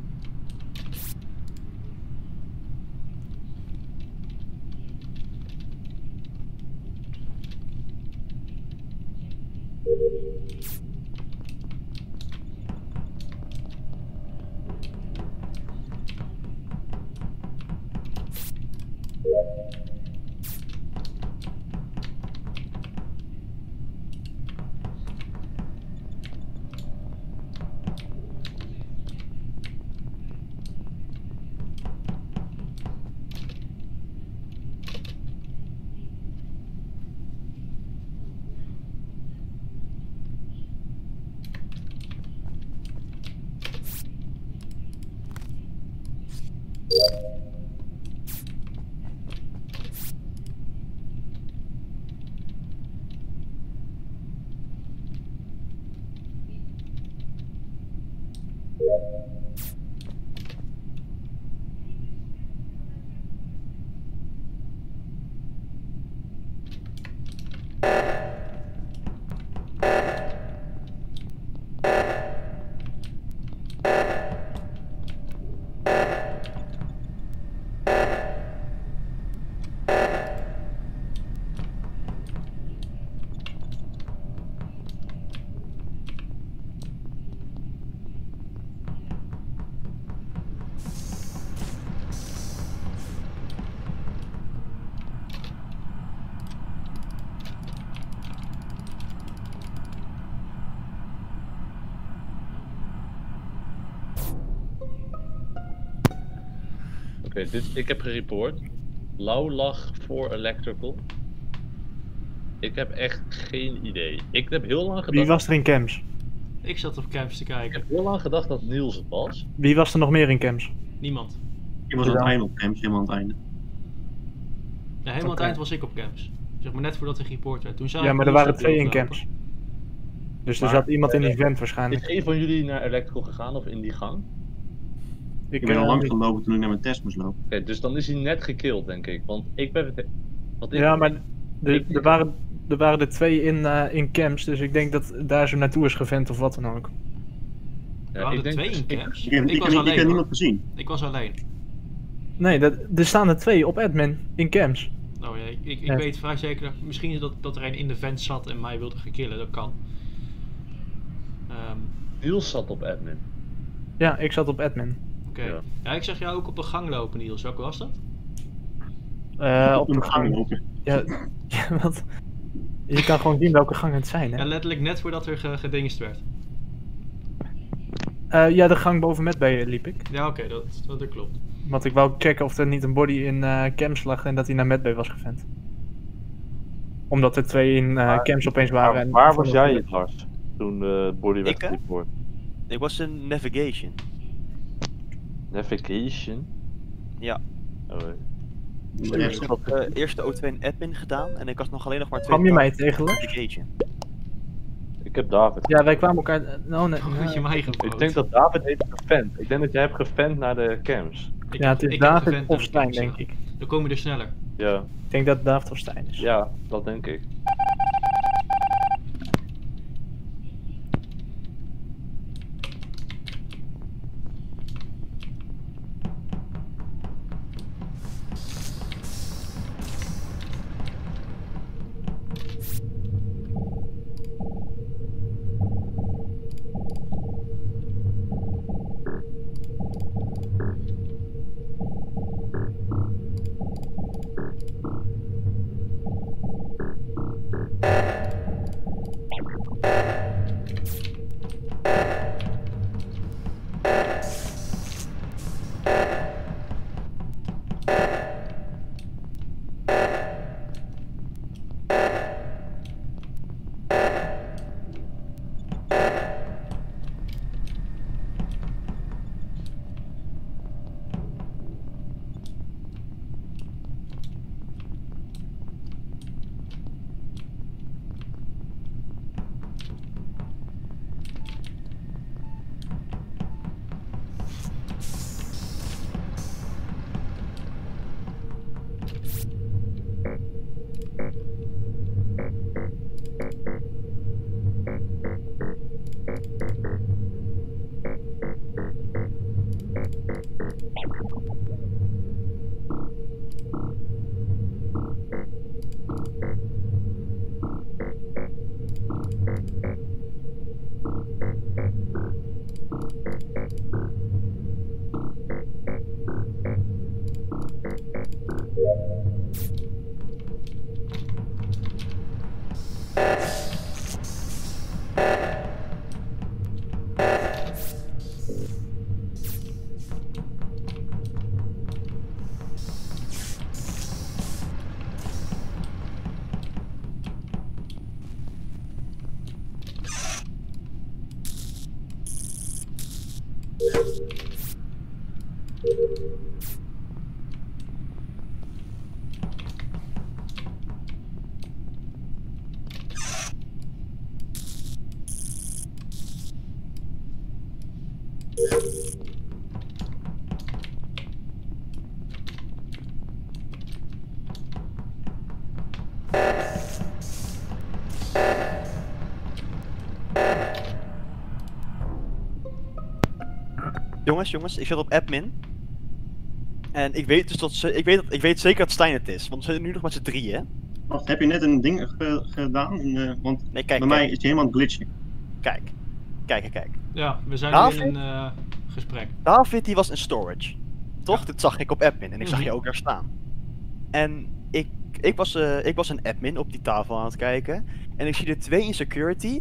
Oké, ik heb gereport. Lau lag voor electrical. Ik heb echt geen idee. Ik heb heel lang gedacht... Wie was er in camps? Ik zat op camps te kijken. Ik heb heel lang gedacht dat Niels het was. Wie was er nog meer in camps? Niemand. Ik was aan het einde op camps, helemaal aan het einde. Ja, helemaal aan het eind was ik op camps. Zeg maar net voordat ik report werd. Toen zag ja, maar er waren twee in camps. Dus maar, er zat iemand in die vent waarschijnlijk. Is een van jullie naar electrical gegaan of in die gang? Ik ben al lang gelopen toen ik naar mijn test moest lopen. Oké, dus dan is hij net gekillt denk ik. Want ik ben het... Ja, maar... Er waren er twee in camps, dus ik denk dat daar zo naartoe is gevent of wat dan ook. Ja, er waren er twee in camps? Ik heb niemand gezien. Ik was alleen. Nee, er staan er twee op admin in camps. Nou ja, ik weet vrij zeker dat misschien dat er een in de vent zat en mij wilde gekillen, dat kan. Niels zat op admin. Ja, ik zat op admin. Oké. Ja. Ja, ik zag jou ook op de gang lopen, Niels. Welke was dat? Op de gang lopen. Ja, want je kan gewoon zien welke gang het zijn, hè? Ja, letterlijk net voordat er gedingst werd. Ja, de gang boven met bij liep ik. Ja, oké, dat klopt. Want ik wou checken of er niet een body in camps lag en dat hij naar medbay was gevent. Omdat er twee in camps opeens waren. Maar, en waar was jij het, Lars, toen de body werd geliefd? Ik was in navigation. Navigation? Ja. Oh, ik heb eerste O2 en admin gedaan en ik had nog alleen nog maar twee. Kwam je mij tegen, Lars? Ik heb David. Ja, wij kwamen elkaar... Oh, nee. Had je mij gevent? Ik denk dat David heeft gevent. Ik denk dat jij hebt gevent naar de camps. Ja, het is David of Stijn, denk ik. Dan kom je er sneller. Ja. Ik denk dat David of Stijn is. Ja, dat denk ik. Jongens, ik zit op admin. En ik weet dus ik weet zeker dat Stijn het is, want we zijn nu nog met z'n drieën. Wacht, heb je net een ding gedaan? Want nee, kijk, bij mij is je helemaal een glitchje. Kijk. Ja, we zijn David, in een gesprek. David die was in storage. Toch? Ja. Dit zag ik op admin en ik zag je ook daar staan. En ik was een admin op die tafel aan het kijken. En ik zie er twee in security.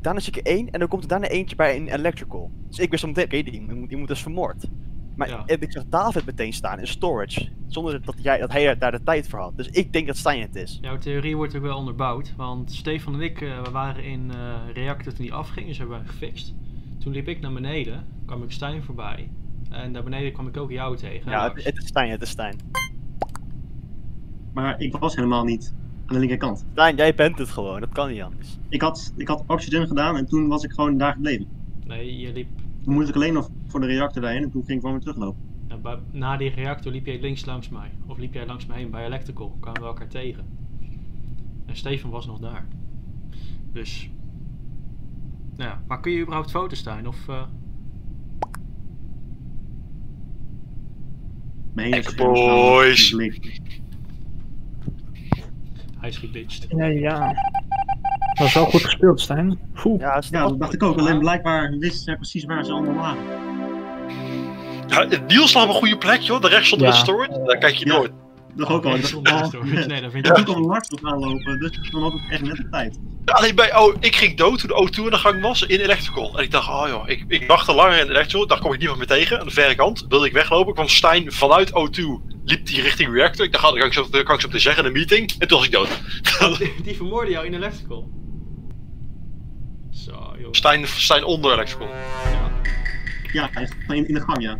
Daarna zie ik er één en dan komt er daarna eentje bij in electrical. Dus ik wist om meteen, oké, die moet dus vermoord. Maar ja, ik zag David meteen staan in storage. Zonder dat hij daar de tijd voor had. Dus ik denk dat Stijn het is. Jouw theorie wordt ook wel onderbouwd. Want Stefan en ik waren in reactor toen die afging. Dus hebben we gefixt. Toen liep ik naar beneden. Kwam ik Stijn voorbij. En daar beneden kwam ik ook jou tegen. Ja, het is Stijn, het is Stijn. Maar ik was helemaal niet aan de linkerkant. Stijn, jij bent het gewoon. Dat kan niet anders. Ik had oxygen gedaan en toen was ik gewoon daar gebleven. Nee, je liep... Toen moest ik alleen nog voor de reactor rijden en toen ging ik gewoon weer teruglopen. Ja, na die reactor liep jij links langs mij. Of liep jij langs me heen bij Electrical. Kwamen we elkaar tegen. En Stefan was nog daar. Dus... Nou ja, maar kun je überhaupt foto's staan of... Boys! Hij is geglitcht. Ja. Dat was wel goed gespeeld, Stijn. Ja, dat dacht ik ook. Alleen blijkbaar wist zij precies waar ze allemaal waren. Ja, Niels slaat op een goede plek, joh. De rechts op de storage, daar kijk je nooit. Dat ook al. Nee, dat vind ik ook al Lars nog aanlopen, dus dan had ik echt net de tijd. Ja, alleen bij, ik ging dood toen de O2 in de gang was in Electrical. En ik dacht, joh, ik wacht te lang in Electrical, daar kom ik niemand meer tegen. Aan de verre kant wilde ik weglopen, kwam Stijn vanuit O2, liep die richting reactor. Ik dacht, dat kan ik zo te zeggen in een meeting. En toen was ik dood. Die vermoorde jou in Electrical. Zo, joh. Stijn onder Electrical. Ja, hij is in de gang, ja.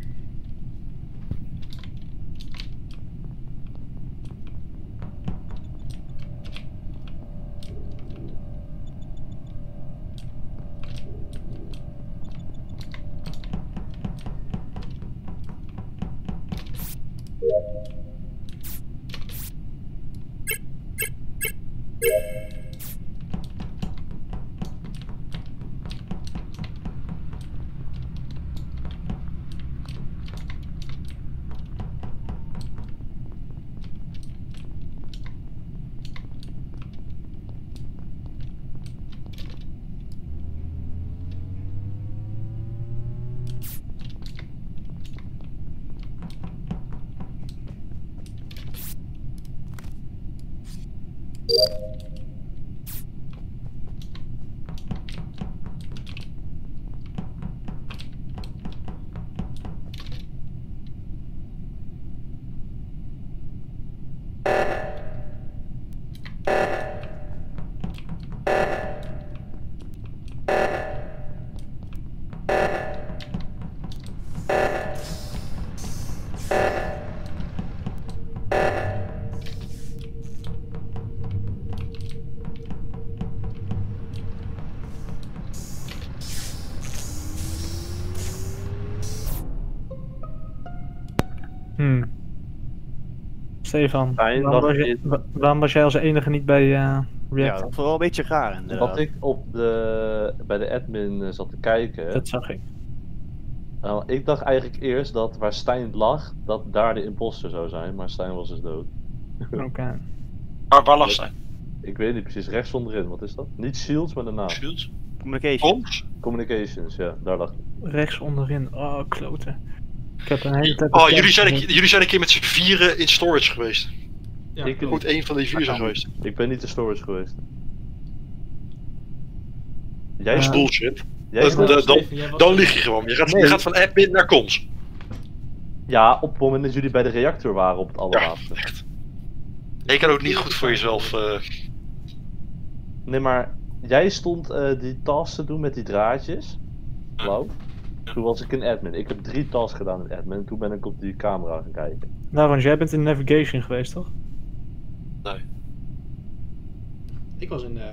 Stefan, waarom was jij als enige niet bij Reactor? Ja, dat was wel een beetje raar inderdaad. Wat ik bij de admin zat te kijken... Dat zag ik. Nou, ik dacht eigenlijk eerst dat waar Stijn lag, dat daar de imposter zou zijn, maar Stijn was dus dood. Oké. Okay. Maar waar lag Stijn? Ik weet niet precies, rechts onderin, wat is dat? Niet Shields, maar de naam. Shields? Communications? Communications, ja, daar lag ik. Rechts onderin, oh kloten. Ik heb een hele tijd jullie zijn een keer met z'n vieren in storage geweest. Ja, ik moet één van die vier zijn geweest. Ik ben niet in storage geweest. Jij is bullshit. Dan lieg je gewoon. Je gaat van admin naar cons. Ja, op het moment dat jullie bij de reactor waren op het allerlaatste. Ja, echt. Ik kan ook niet goed voor jezelf. Nee, maar jij stond die tasks te doen met die draadjes. Blauw. Toen was ik in admin. Ik heb 3 tasks gedaan in admin en toen ben ik op die camera gaan kijken. Laurens, jij bent in navigation geweest, toch? Nee. Ik was in nav.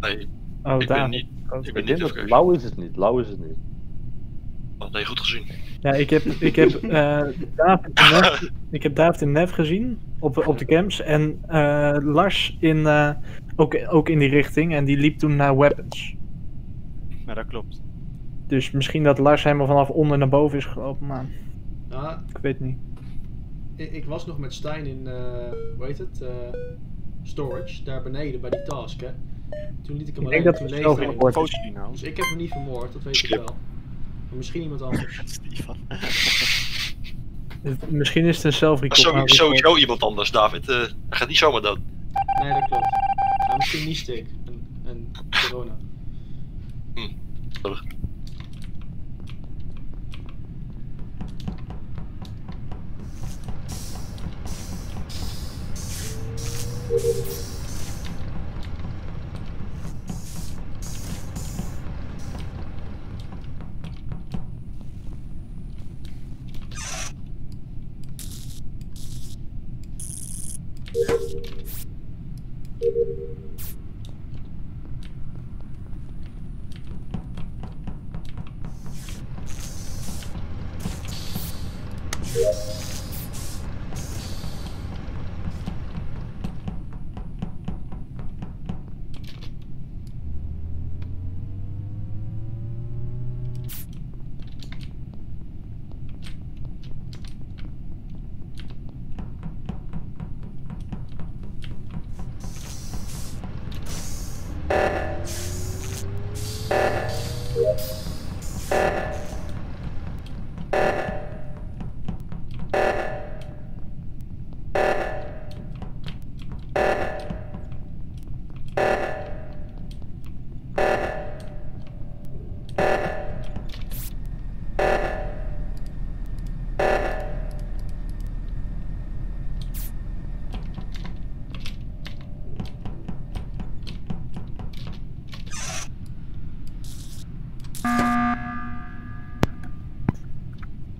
Nee. Oh, ik ben niet. Lauw is het niet. Lauw is het niet. Oh, nee, goed gezien. Ja, ik heb David in nav gezien, op de camps. En Lars in, ook in die richting en die liep toen naar weapons. Ja, dat klopt. Dus misschien dat Lars helemaal vanaf onder naar boven is gelopen, maar ik weet niet. Ik was nog met Stijn in, hoe heet het, storage, daar beneden bij die task, hè. Toen liet ik hem alleen te lezen. Dus ik heb hem niet vermoord, dat weet ik wel. Maar misschien iemand anders. Misschien is het een self-record. Sowieso iemand anders, David. Hij gaat niet zomaar dood. Nee, dat klopt. Nou, misschien niet stick en corona. Sorry.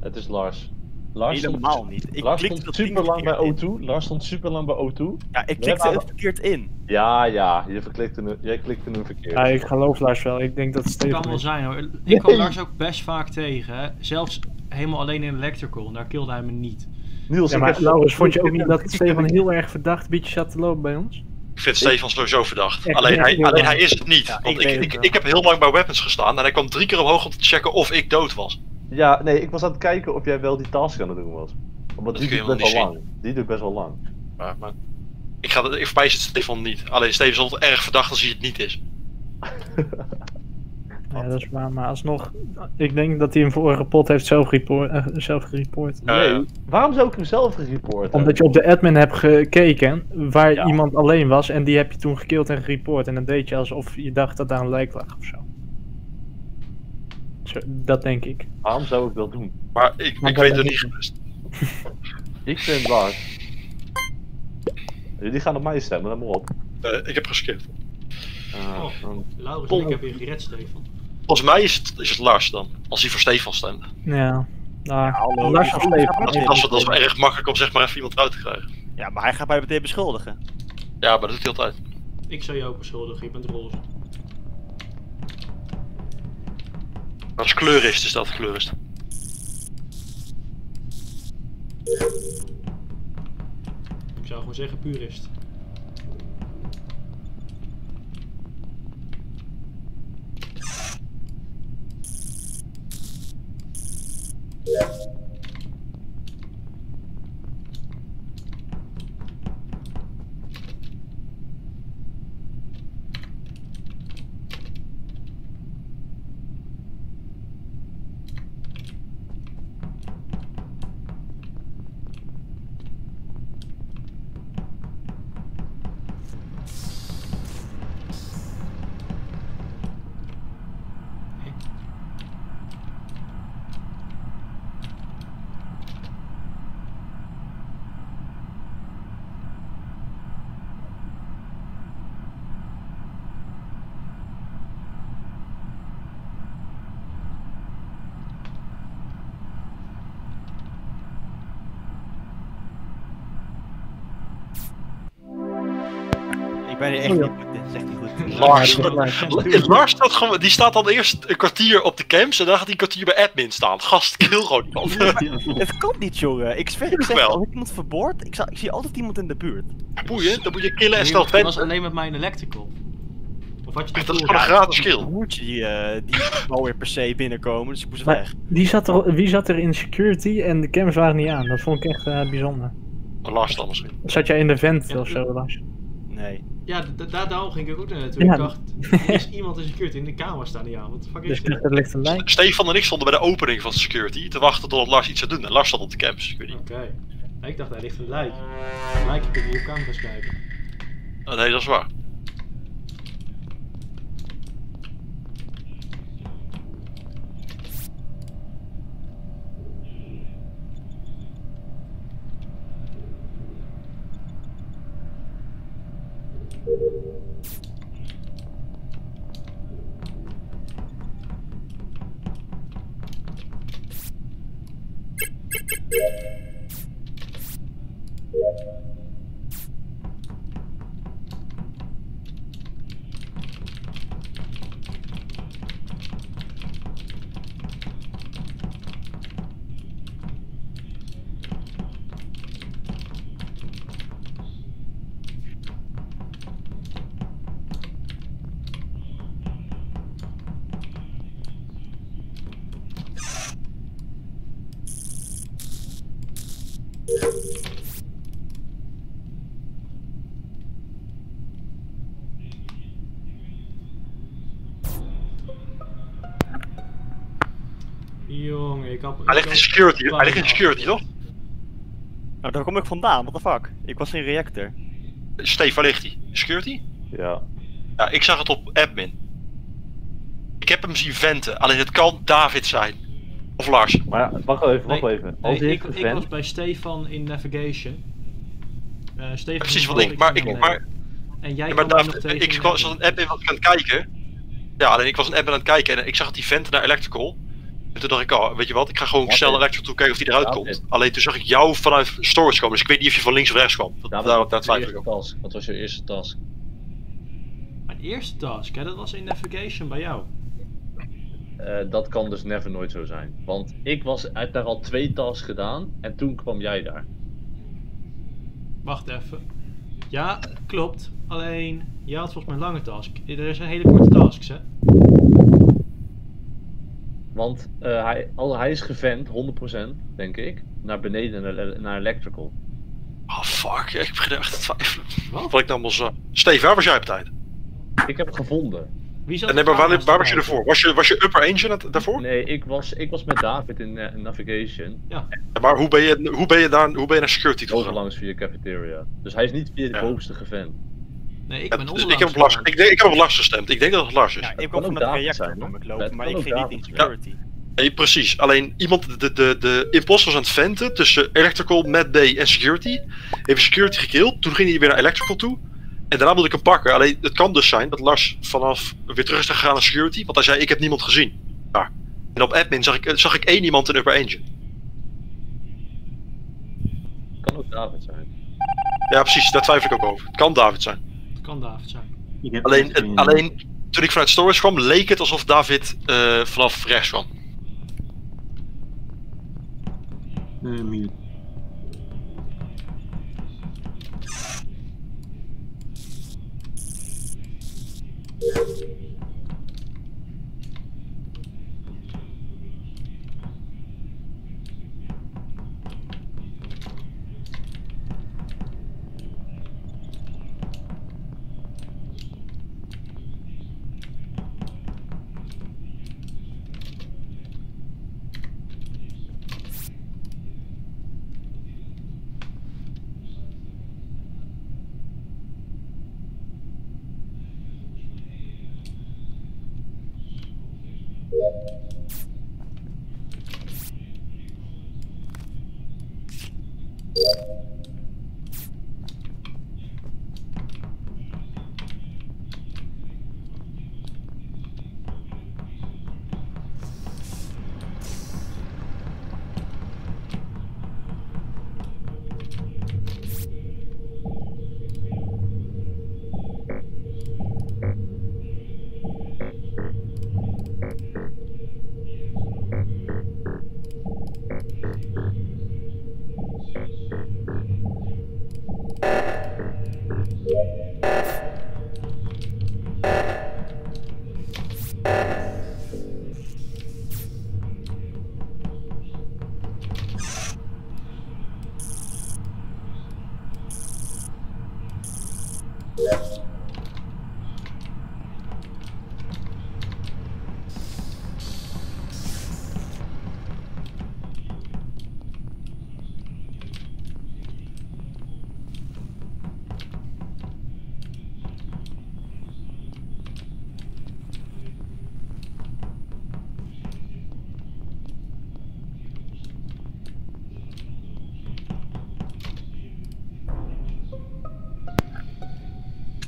Het is Lars. Helemaal niet. Lars stond super lang bij O2. Ja, ik klikte het verkeerd in. Ja, jij klikte hem verkeerd. Ja, ik geloof Lars wel. Ik denk dat het Stefan... Dat kan wel zijn hoor. Ik kwam Lars ook best vaak tegen. Hè. Zelfs helemaal alleen in Electrical. Daar kilde hij me niet. Niels, ja, maar Laurens, vond je ook niet dat Stefan heel erg verdacht beetje zat te lopen bij ons? Ik vind Stefan sowieso verdacht. Echt, alleen hij is het niet. Ja, want ik heb heel lang bij Weapons gestaan en hij kwam 3 keer omhoog om te checken of ik dood was. Ja, nee, ik was aan het kijken of jij wel die task aan het doen was. Omdat die duurt best wel lang. Ja, maar ik verwijs het Stefan niet. Alleen Stefan is altijd erg verdacht als hij het niet is. Ja, dat is waar, maar alsnog... Ik denk dat hij hem vorige pot heeft zelf gereport. Nee, waarom zou ik hem zelf gereporten? Omdat je op de admin hebt gekeken waar iemand alleen was en die heb je toen gekild en gereport. En dan deed je alsof je dacht dat daar een lijk lag ofzo. Dat denk ik. Waarom zou ik wel doen? Maar ik weet het niet gerust. Ik vind Lars. Jullie gaan op mij stemmen, let maar op. Ik heb geskipt. Laurens, ik heb hier gered, Stefan. Volgens mij is het Lars dan, als hij voor Stefan stemde. Ja. Hallo, Lars voor Stefan. Dat is wel erg makkelijk om zeg maar even iemand uit te krijgen. Ja, maar hij gaat mij meteen beschuldigen. Ja, maar dat doet hij altijd. Ik zou jou ook beschuldigen, je bent roze. Als kleurist is dat kleurist. Ik zou gewoon zeggen purist. Lars staat gewoon, die staat dan eerst een kwartier op de camps en dan gaat hij een kwartier bij admin staan. Gast, kill gewoon iemand. Het kan niet, jongen. Ik zweer, als ik iemand verboord, ik zie altijd iemand in de buurt. Boeien, dan moet je killen en stel vent. Dat was alleen met mijn Electrical. Of had je dat is gewoon een gratis kill. Moet je die alweer per se binnenkomen, dus ik moest weg. Wie zat er in security en de camps waren niet aan? Dat vond ik echt bijzonder. Lars dan misschien. Zat jij in de vent of zo, Lars? Nee. Ja, daarom ging ik ook naar naartoe. Ja. Ik dacht, er is iemand in security in de kamer staan die aan. Wat de fuck is dit? Stefan en ik stonden bij de opening van security te wachten tot Lars iets zou doen. En Lars zat op de campus. Oké. Ik dacht, daar ligt een lijk. Een lijk kun je op camera's kijken. Oh, nee, dat is waar. Jongen, ik had... Hij ligt in security, toch? Nou, daar kom ik vandaan, what the fuck? Ik was in reactor. Stefan, ligt hij? Security? Ja. Ja, ik zag het op admin. Ik heb hem zien venten, alleen het kan David zijn. Of Lars. Maar ja, wacht even. Als nee, ik was bij Stefan in navigation. Stefan precies, wat ik, maar... En jij kwam nog tegen... Ik was een admin aan het kijken. Ja, alleen ik was een admin aan het kijken en ik zag dat die venten naar electrical. En toen dacht ik, oh, weet je wat, ik ga gewoon snel electrical toe kijken of die eruit komt. Alleen toen zag ik jou vanuit storage komen, dus ik weet niet of je van links of rechts kwam. Daar twijfel ik op. Wat was je eerste task? Mijn eerste task? Hè? Dat was in navigation bij jou. Dat kan dus never nooit zo zijn. Want ik had daar al 2 tasks gedaan en toen kwam jij daar. Wacht even. Ja, klopt. Alleen, jij had volgens mij een lange task. Er zijn hele korte tasks, hè? Want hij is gevent, 100%, denk ik, naar beneden, naar electrical. Oh fuck, ik begin echt te twijfelen. Wat ik dan was... Steve, waar was jij op tijd? Ik heb het gevonden. Wie zat en waar was je ervoor? Was je upper engine daarvoor? Nee, ik was met David in navigation. Ja. En maar hoe ben je naar security toe gegaan? Langs via cafeteria. Dus hij is niet via de bovenste gevent. Nee, ik ben ik heb op Lars gestemd. Ik denk dat het Lars is. Ja, ik kom met een reactor lopen, maar ik ging niet in security. Ja, nee, precies. Alleen iemand, de imposter was aan het venten tussen electrical, Mad Bay en security. Heeft security gekillt, toen ging hij weer naar electrical toe. En daarna wilde ik hem pakken. Alleen het kan dus zijn dat Lars vanaf weer terug is gegaan naar security, want hij zei ik heb niemand gezien. Ja. En op admin zag ik 1 iemand in upper engine. Kan ook David zijn. Ja precies, daar twijfel ik ook over. Het kan David zijn. Alleen toen ik vanuit storage kwam, leek het alsof David vanaf rechts kwam.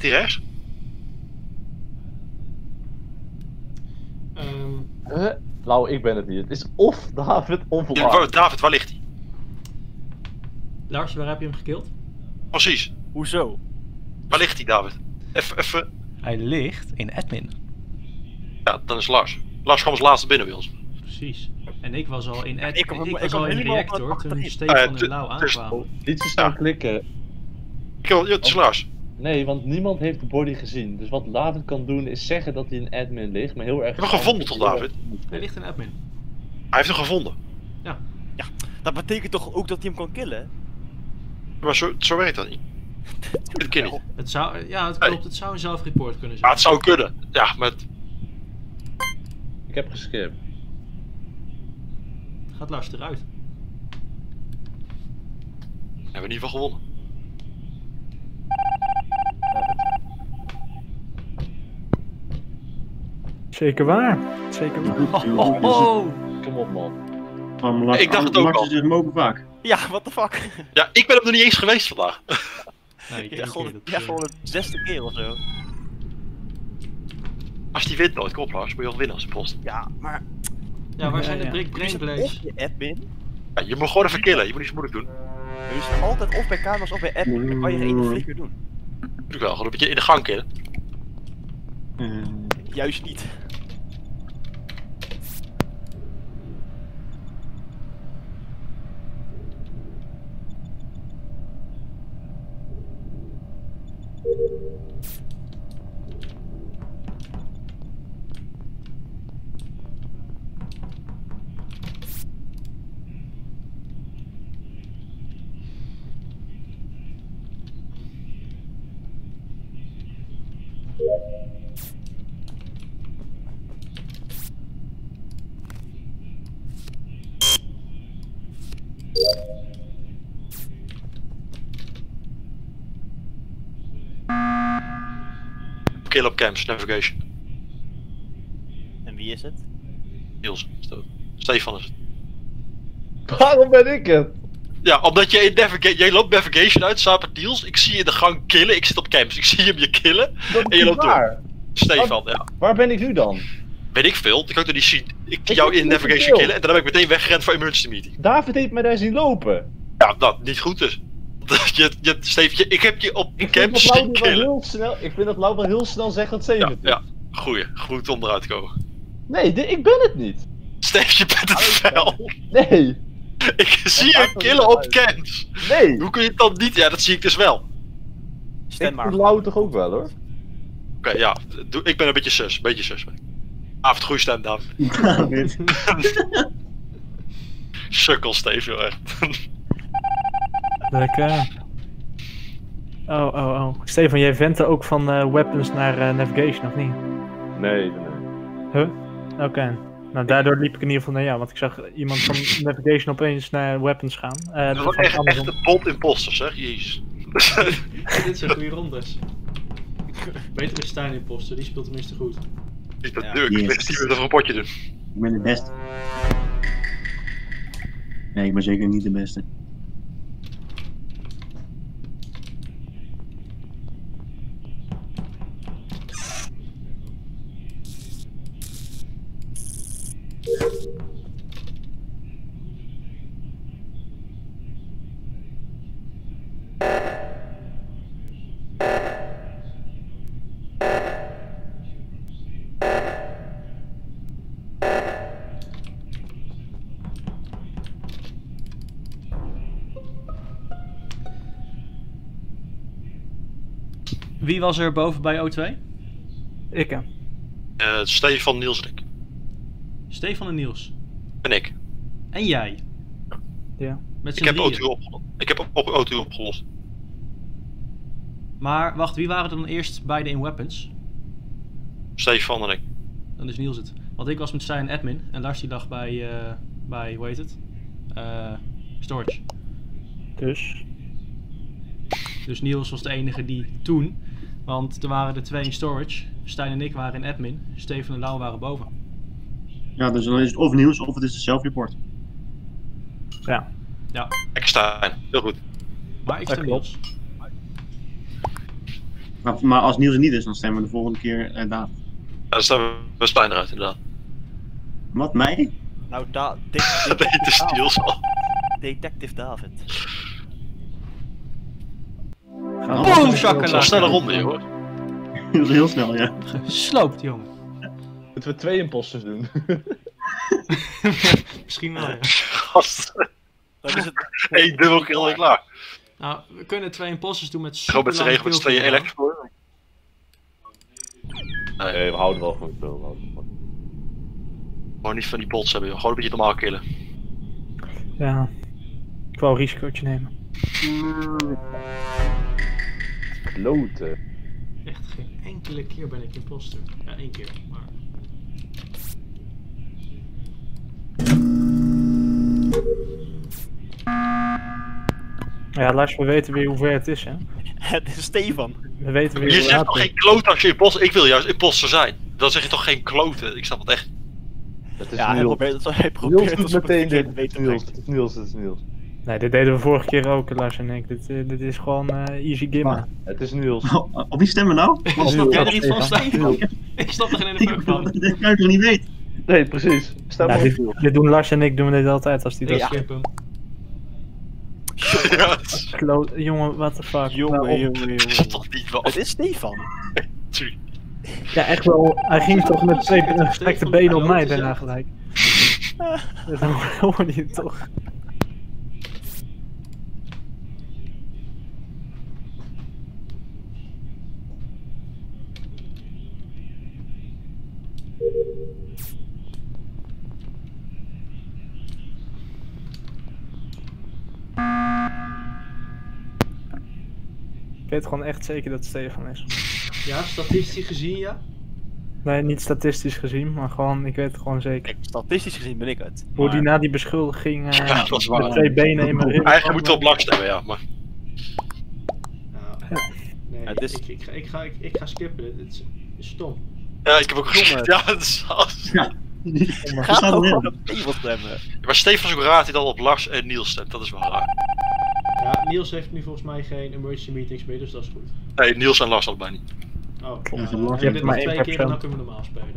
Die rechts? Nou, ik ben het niet. Het is of David of Lars. David, waar ligt hij? Lars, waar heb je hem gekild? Precies. Hoezo? Waar ligt hij, David? Even. Hij ligt in admin. Ja, dat is Lars. Lars kwam als laatste binnen bij ons. Precies. En ik was al in admin. Ja, ik was al in reactor toen Stefan en Lau aankwamen. Niet zo snel klikken. Het is Lars. Nee, want niemand heeft de body gezien. Dus wat David kan doen is zeggen dat hij in admin ligt, maar heel erg... We hebben hem gevonden toch, David? Hij ligt in admin. Hij heeft hem gevonden. Ja. Ja, dat betekent toch ook dat hij hem kan killen? Maar zo werkt dat niet. Dat kan niet. Het zou, ja, het klopt. Het zou een zelfreport kunnen zijn. Ja, het zou kunnen. Ja, maar... Ik heb geskipt. Gaat Lars eruit. Hebben we in ieder geval gewonnen. Zeker waar. Zeker waar. Kom op, man. Ik dacht het ook al. Dit mogen vaak. Ja, what the fuck. Ja, ik ben hem nog niet eens geweest vandaag. Nee, ja, gewoon de 6e keer of zo. Als die wint nooit, kom op Lars, moet je wel winnen als post. Ja, maar... Ja, waar zijn de brickbrainplays? Ja, je moet gewoon even killen, je moet niet zo moeilijk doen. Je is altijd of bij kamers of bij admin, dan kan je geen flik meer doen. Natuurlijk wel, gewoon een beetje in de gang killen. Juist niet. Kill op camps, navigation. En wie is het? Niels, Stefan is het. Waarom ben ik het? Ja, omdat jij in jij loopt navigation uit, samen met Niels. Ik zie je in de gang killen, ik zit op camps. Ik zie hem je killen en je loopt door. Stefan, ja. Waar ben ik nu dan? Weet ik veel, ik kan het niet zien. Ik zie jou in navigation killen en dan heb ik meteen weggerend voor emergency meeting. David heeft mij daar zien lopen. Ja, dat niet goed dus. Steefje, ik heb je op camps zien killen. Ik vind dat Lau wel heel snel zegt dat 7 is. Ja, goeie. Goed om eruit te komen. Nee, ik ben het niet. Steefje, je bent het wel. Nee. Ik zie je killen op camps. Nee. Hoe kun je het dan niet? Ja, dat zie ik dus wel. Stem maar. Ik vind Lau toch ook wel hoor. Oké, ja. Ik ben een beetje sus. Avond, goeie stem, David. David. Sukkel, Steefje, echt. Lekker. Oh. Stefan, jij vente ook van weapons naar navigation, of niet? Nee. Huh? Oké. Nou, daardoor liep ik in ieder geval naar jou, want ik zag iemand van navigation opeens naar weapons gaan. Dat was echt een bot imposter, zeg. Jezus. Dit zijn goede rondes. Betere Stijn imposter, die speelt tenminste goed. Is dat leuk? Ik weet niet of een potje doen. Ik ben de beste. Nee, ik ben zeker niet de beste. Wie was er boven bij O2? Ik hem. Stefan, Niels en ik. Stefan en Niels. En ik. En jij. Ja. Met z'n drieën. Ik heb O2 opgelost. Maar wacht, wie waren er dan eerst beide in weapons? Stefan en ik. Dan is Niels het. Want ik was met Stijn admin en Lars die lag bij, hoe heet het? Storage. Dus Niels was de enige die toen, want er waren er 2 in storage, Stijn en ik waren in admin, Stefan en Lau waren boven. Ja, dus dan is het of Niels of het is de self-report. Ja. Ik sta, heel goed. Maar ik sta Niels. Maar als Niels er niet is, dan stemmen we de volgende keer David. Ja, dan staan we Stijn eruit inderdaad. Wat, mij? Nou, dit is Niels al. Detective David. Boom, shakalaka. Snelle ronde, hoor. Dat is heel snel, ja. Gesloopt, jongen. Moeten we 2 imposters doen? Misschien wel, ja. Gast. Dat is het. Eén dubbel kill en klaar. Nou, we kunnen 2 imposters doen met super lang kill. Met z'n 2 elektro. Nee, we houden wel gewoon veel. Gewoon niet van die bots hebben, joh. Gewoon een beetje normaal killen. Ja. Ik wou een risicootje nemen. Klote. Echt geen enkele keer ben ik impostor. Ja, 1 keer, maar... Ja, Lars, we weten weer hoe ver het is, hè? Het is Stefan. We weten weer je zegt toch geen klote als je impostor... Ik wil juist impostor zijn. Dan zeg je toch geen klote? Ik snap het echt. Dat is ja, hij probeert Niels het meteen dit. Het is Niels. Nee, dit deden we vorige keer ook, Lars en ik. Dit is gewoon easy gimme. Het is Niels. Oh, op wie stemmen we nou? Snap jij er iets van, Stijn? Ik snap er geen ene punt van. Dat kan ik nog niet weten. Nee, precies. Dit doen Lars en ik dit altijd als die dat skippen. Jongen, what the fuck. Jongen. Het is Stefan. Ja, echt wel. Hij ging toch met 2 gestrekte benen op mij daarna gelijk. Dat hoorde je toch. Ik weet gewoon echt zeker dat het Stefan is. Ja, statistisch gezien, ja? Nee, niet statistisch gezien, maar gewoon, ik weet het gewoon zeker. Statistisch gezien ben ik het. Maar... Hoe die na die beschuldiging ja, dat waar, met 2 benen in mijn rug. Eigenlijk moeten we op lak stemmen, ja, maar... Nou, nee, ja, is... ik ga skippen, het is stom. Ja, ik heb ook gestemd. Ja, dat is... Ja. Gaat ook op Stefan stemmen. Ja, maar Stefan is ook raad die dan op Lars en Niels stemt, dat is wel raar. Ja, Niels heeft nu volgens mij geen emergency meetings meer, dus dat is goed. Nee, Niels en Lars al bijna niet. Oh, klopt. Ja, je hebt maar 2 keer en dan kunnen we normaal spelen.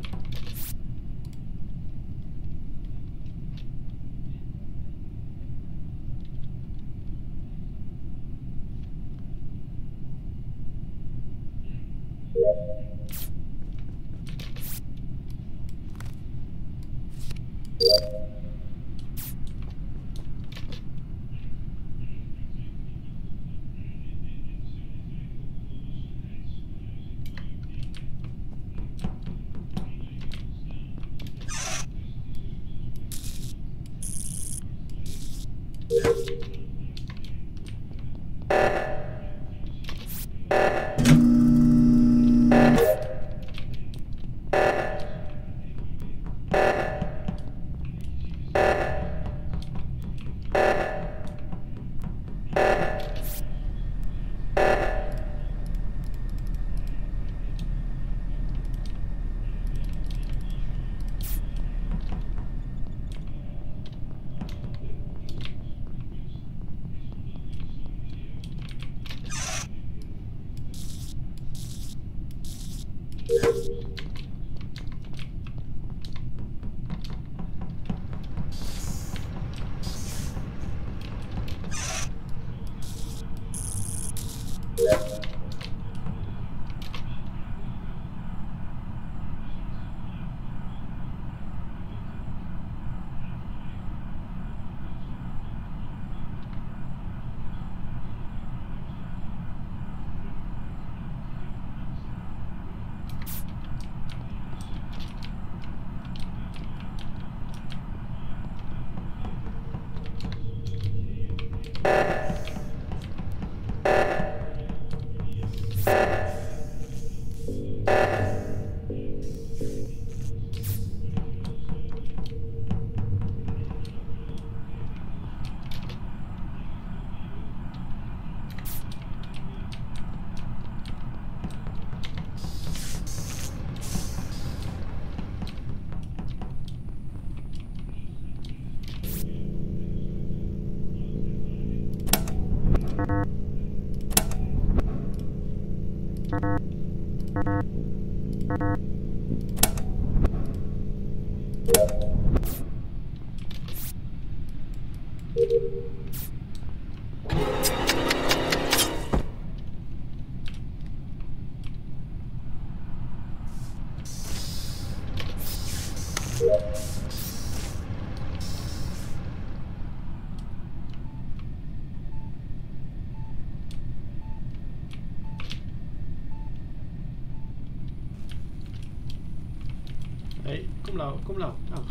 kom Lau, kom Lau. Nou,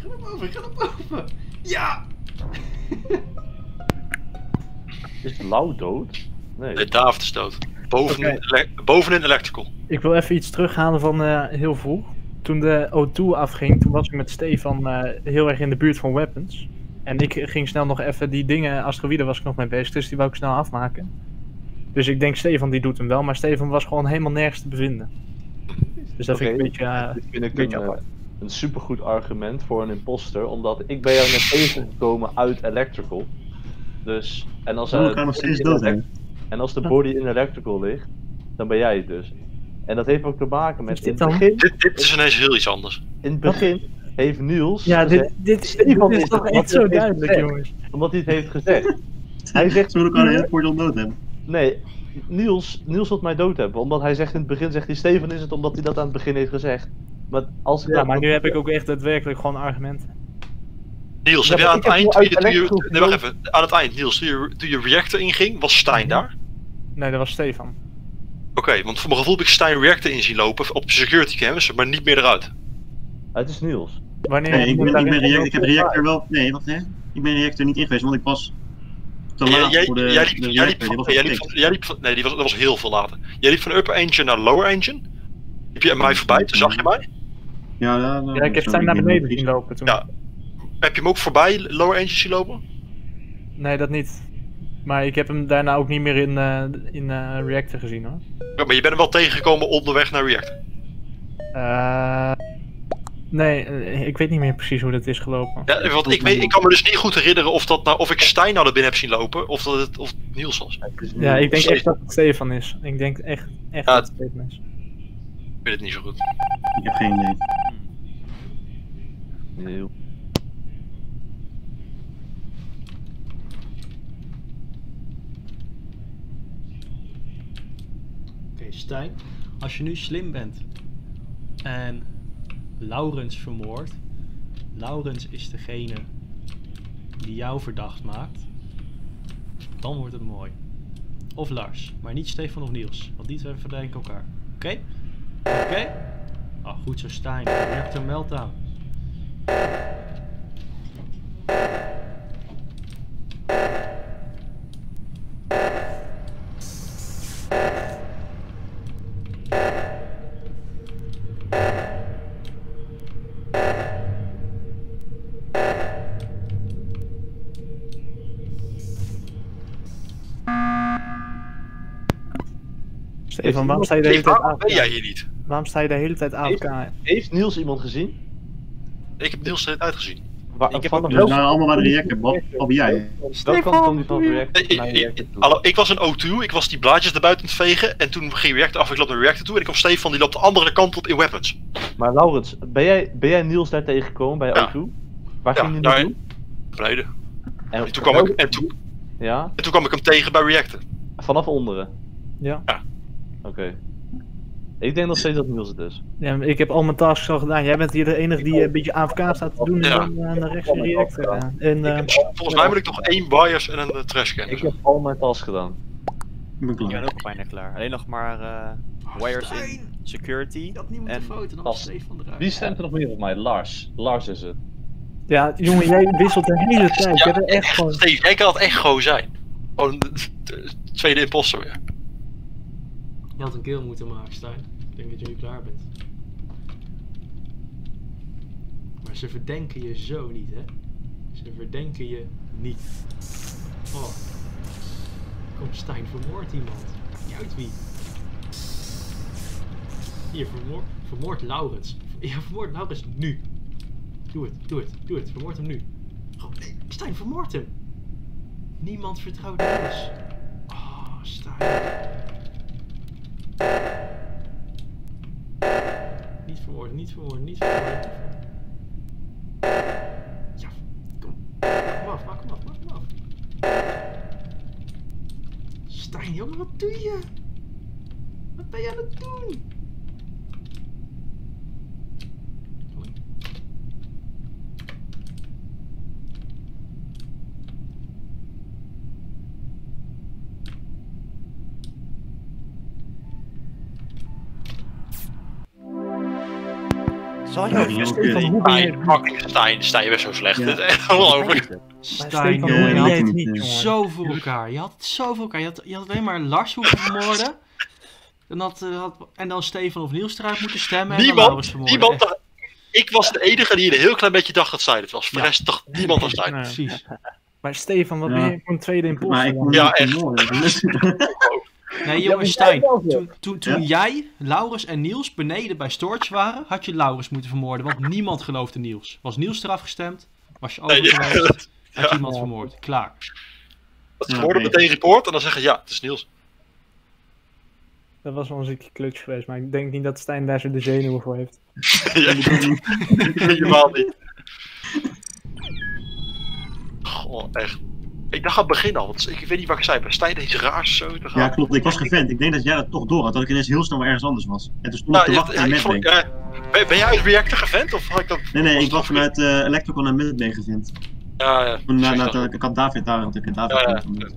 ga naar boven, ga naar boven, ga naar boven. Ja! Is Lau dood? Nee. Nee, David is dood. Boven in de electrical. Ik wil even iets terughalen van heel vroeg. Toen de O2 afging, toen was ik met Stefan heel erg in de buurt van weapons. En ik ging snel nog even die dingen, asteroïden was ik nog mee bezig, dus die wou ik snel afmaken. Dus ik denk Stefan die doet hem wel, maar Stefan was gewoon helemaal nergens te bevinden. Dus dat vind ik een beetje, een supergoed argument voor een imposter, omdat ik ben jou net tegengekomen uit electrical. Dus, en als, en als de body in electrical ligt, dan ben jij het dus. En dat heeft ook te maken met in het begin... Dit is ineens heel iets anders. In het begin heeft Niels... Ja, dit is toch echt zo duidelijk, jongens. Omdat hij het heeft gezegd. Hij zegt, wil ik aan de airport al dood hebben. Nee, Niels wil mij dood hebben. Omdat hij zegt in het begin, zegt hij, Stefan is het, omdat hij dat aan het begin heeft gezegd. Maar als ik maar nu heb ik ook echt daadwerkelijk gewoon argumenten. Niels, heb je aan het eind... Nee, wacht even. Aan het eind, Niels, toen je reactor inging, was Stijn daar? Nee, dat was Stefan. Oké, want voor mijn gevoel heb ik Stijn reactor in zien lopen op security cameras, maar niet meer eruit. Het is Niels. Wanneer? Nee, ik heb reactor wel... Nee, wacht hè? Ik ben reactor niet in geweest, want ik was... te laat voor de... Jij liep... Nee, dat was heel veel later. Jij liep van upper engine naar lower engine. Heb je mij voorbij, toen zag je mij? Ja, ik heb Stijn naar beneden zien lopen toen. Ja. Heb je hem ook voorbij lower engine zien lopen? Nee, dat niet. Maar ik heb hem daarna ook niet meer in Reactor gezien hoor. Ja, maar je bent hem wel tegengekomen onderweg naar Reactor? Nee, ik weet niet meer precies hoe dat is gelopen. Ja, want ik kan me dus niet goed herinneren of, dat nou, of ik Stijn naar binnen heb zien lopen of dat het, of Niels was. Ja, ik denk echt dat het Stefan is. Ik denk echt dat het Stefan is. Ik weet het niet zo goed. Ik heb geen idee. Nee. Stijn, als je nu slim bent en Laurens vermoordt, Laurens is degene die jou verdacht maakt, dan wordt het mooi. Of Lars, maar niet Stefan of Niels, want die twee verdenken elkaar. Oké? Oké? Ah, goed zo Stijn, je hebt een meltdown. Stefan, waarom sta je de hele tijd AFK? Ben jij hier niet? Waarom sta je de hele tijd AFK? Heeft Niels iemand gezien? Ik heb Niels de hele tijd gezien. Ik heb allemaal naar de reactor, wat ben jij? Welke kant kwam die van de reactor? Hallo, ik was in O2, ik was die blaadjes erbuiten aan het vegen en toen ging reactor af, ik loop naar de reactor toe en ik kwam Stefan, die loopt de andere kant op in weapons. Maar Laurens, ben jij Niels daar tegengekomen bij O2? Waar ging die naartoe? Beneden. En toen kwam ik hem tegen bij reactor. Vanaf onderen? Ja. Oké. Ik denk nog steeds dat Niels het is. Ja, ik heb al mijn tasks al gedaan. Jij bent hier de enige die een beetje AFK staat te doen en dan naar rechts en reactor. Volgens mij moet ik nog 1 bias en een trashcan. Ik heb al mijn tasks gedaan. Ik ben ook bijna klaar. Alleen nog maar wires in, security en tassen. Wie stemt er nog meer op mij? Lars. Lars is het. Ja, jongen, jij wisselt de hele tijd. Jij kan dat echt gewoon zijn. Gewoon tweede imposter weer. Je had een kill moeten maken, Stijn. Ik denk dat je nu klaar bent. Maar ze verdenken je zo niet, hè? Ze verdenken je niet. Oh. Kom, Stijn, vermoord iemand. Niet uit wie. Hier, vermoord Laurens. Ja, vermoord Laurens nu. Doe het. Vermoord hem nu. Oh, nee. Stijn, vermoord hem. Niemand vertrouwt Laurens. Oh, Stijn. Niet vermoorden. Ja, kom. Maak hem af. Stijn, jongen, wat doe je? Wat ben je aan het doen? Zal ik nou Stefan, hoe ben je... Stijn, je bent zo slecht. Ongelooflijk. Ja. Stijn, je had het niet zo voor elkaar. Je had het zo voor elkaar. Je had alleen maar Lars hoeven vermoorden. En dan Stefan of Niels eruit moeten stemmen. En niemand, dan niemand dacht, ik was de enige die een heel klein beetje dacht dat Stijn het was. Voor de rest dacht niemand aan Stijn. Nee. Precies. Maar Stefan, wat ben je voor een tweede impostor? Ja, echt. Nee, jongens, Stijn. Toen jij, Laurens en Niels beneden bij Storage waren, had je Laurens moeten vermoorden. Want niemand geloofde Niels. Was Niels eraf gestemd? Was je overgeloofd? Had je iemand vermoord? Klaar. Dat is geworden meteen report en dan zeggen ja, het is Niels. Dat was wel een zieke kluts geweest, maar ik denk niet dat Stijn daar zo de zenuwen voor heeft. Ja, helemaal niet. Goh, echt. Ik dacht aan het begin al, want ik weet niet wat ik zei, maar Stijn deed raars zo te gaan. Ja, klopt. Ik was gevent. Ik denk dat jij dat toch door had, dat ik ineens heel snel ergens anders was. En toen stond ik te wachten naar Mad Bay. Ben jij uit Reactor gevent? Of had ik dat... Nee, ik was vanuit Electrical naar Mad Bay gevent. Ja. Ik had David daar, want ik had David gevent.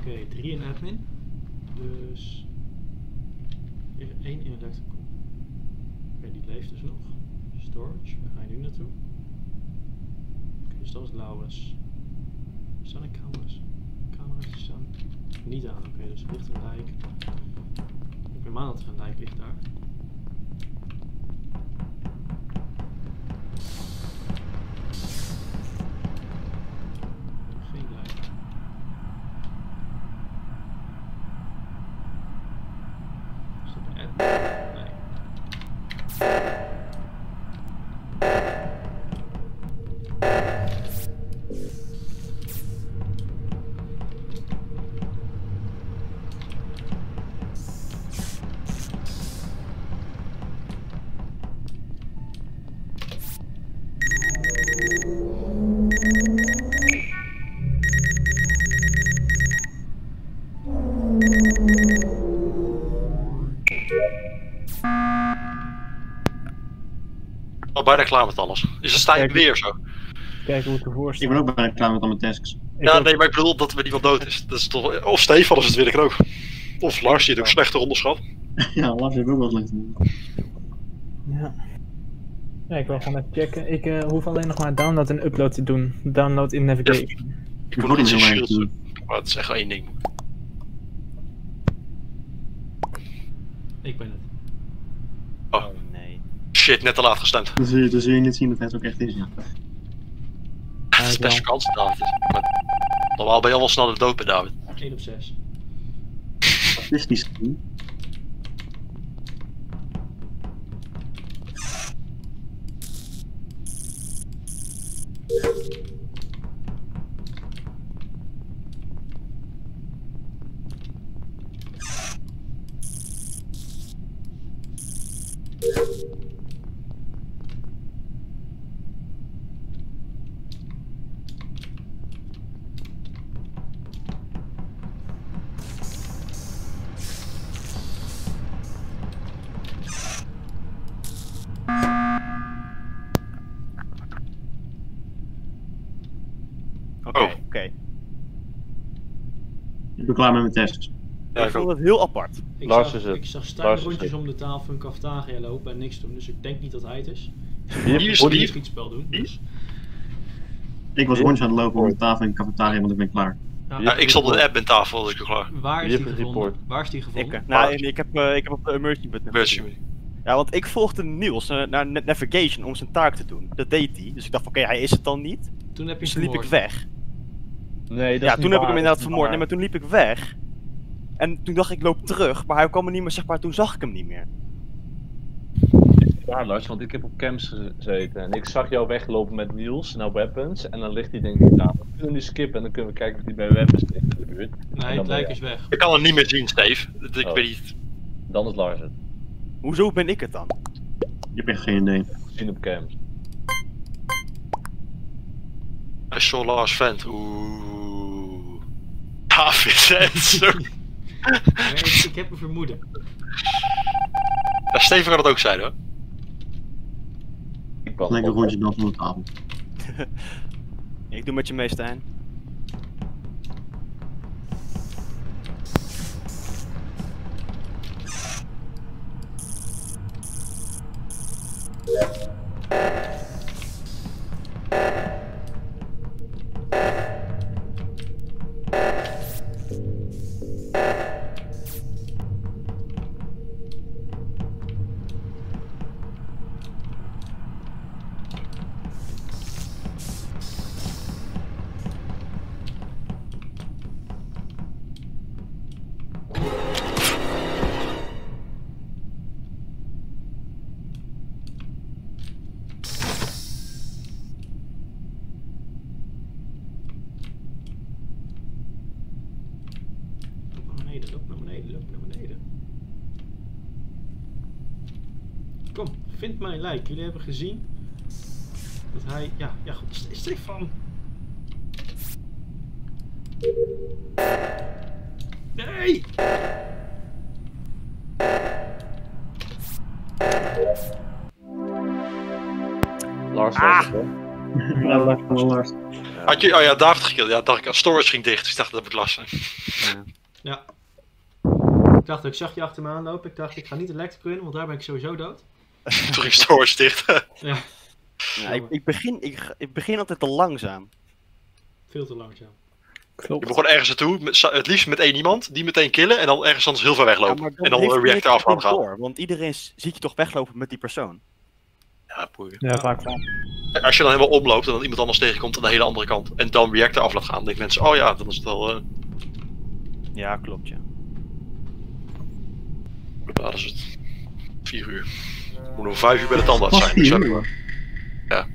Oké, 3 in admin, dus 1 in electrical. Oké, die leeft dus nog. Storage, waar ga je nu naartoe? Oké, dus dat is Laurens. Staan er camera's? Camera's staan niet aan. Oké, dus ligt een lijk. Ik ben maar dat er een lijk ligt daar. Bijna klaar met alles. Dus dan sta je weer zo. Kijk hoe het ervoor staat. Ik ben ook bijna klaar met al mijn tasks. Ja, nee, maar ik bedoel dat er niet wat dood is. Dat is toch, of Stefan is het weer ook. Of Lars, die het ook slechter onderschat. Ja, Lars heeft ook wel slechter onderschat. Ja. Ja, ik wil gewoon even checken. Ik hoef alleen nog maar download en upload te doen. Download in navigation. Ja, ik moet nog niet zo shield doen. Maar het is echt wel 1 ding. Ik ben het. Oh. Shit, net te laat gestemd. Dan zul je niet zien dat het ook echt is, ja. Het is best een kans, David. Normaal ben je al wel snel de dood bij David. 1 op 6. Statistisch gezien. Ik ben klaar met mijn tests. Ja, ik vond het heel apart. Ik zag Stijn rondjes om de tafel en cafetaria lopen en niks doen, dus ik denk niet dat hij het is. Hier is een spel doen. Dus. Ik was rondjes aan het lopen om de tafel en cafetaria, want ik ben klaar. Ja, ik stond op de app en tafel, dus ik ben klaar. Waar is die gevonden? Ik heb op de emergency button. Ja, want ik volgde Niels naar Navigation om zijn taak te doen. Dat deed hij. Dus ik dacht, oké, hij is het dan niet. Toen heb je dus liep ik weg. Nee, dat ja, toen heb ik hem inderdaad vermoord. Nee, maar toen liep ik weg. En toen dacht ik, loop terug. Maar hij kwam er niet meer, zeg maar, toen zag ik hem niet meer. Ja, Lars, want ik heb op camps gezeten en ik zag jou weglopen met Niels naar weapons en dan ligt hij denk ik, nou, we kunnen nu skippen en dan kunnen we kijken of hij bij weapons ligt in de buurt. Nee, het lijk is weg. Ik kan het niet meer zien, Steve. Dus ik weet niet. Dan is Lars het. Hoezo ben ik het dan? Je bent geen idee. Gezien op camps. I saw Lars vent. Oeh. David en zo. Nee, ik heb een vermoeden. Ja, Steven kan dat ook zijn hoor. Lekker rondje dan van de tafel. Ik doe met je mee, Stijn. Vind mijn lijk. Jullie hebben gezien dat hij... Ja goed. Stefan. Nee! Lars was het, hè? Ja, Lars. Had je... Oh ja, David gekild. Ja, dacht ik. Storage ging dicht. Dus ik dacht dat moet Lars zijn. Ja. Ik dacht, ik zag je achter me aanlopen. Ik dacht, ik ga niet de lector kunnen, want daar ben ik sowieso dood. Toen ging storage dicht. Ja. Ja, ik begin altijd te langzaam. Veel te langzaam. Klopt. Je moet gewoon ergens naartoe, het liefst met één iemand, die meteen killen en dan ergens anders heel ver weglopen. Ja, en dan een reactor af gaan. Door, want iedereen ziet je toch weglopen met die persoon. Ja, boeien. Ja, vaak wel. Als je dan helemaal omloopt en dan iemand anders tegenkomt aan de hele andere kant en dan reactor af laat gaan, dan denken mensen, oh ja, dan is het wel... Ja, klopt, ja. Daar is het. 4 uur. Ik moet nog 5 uur bij de tandarts zijn. Dus ja.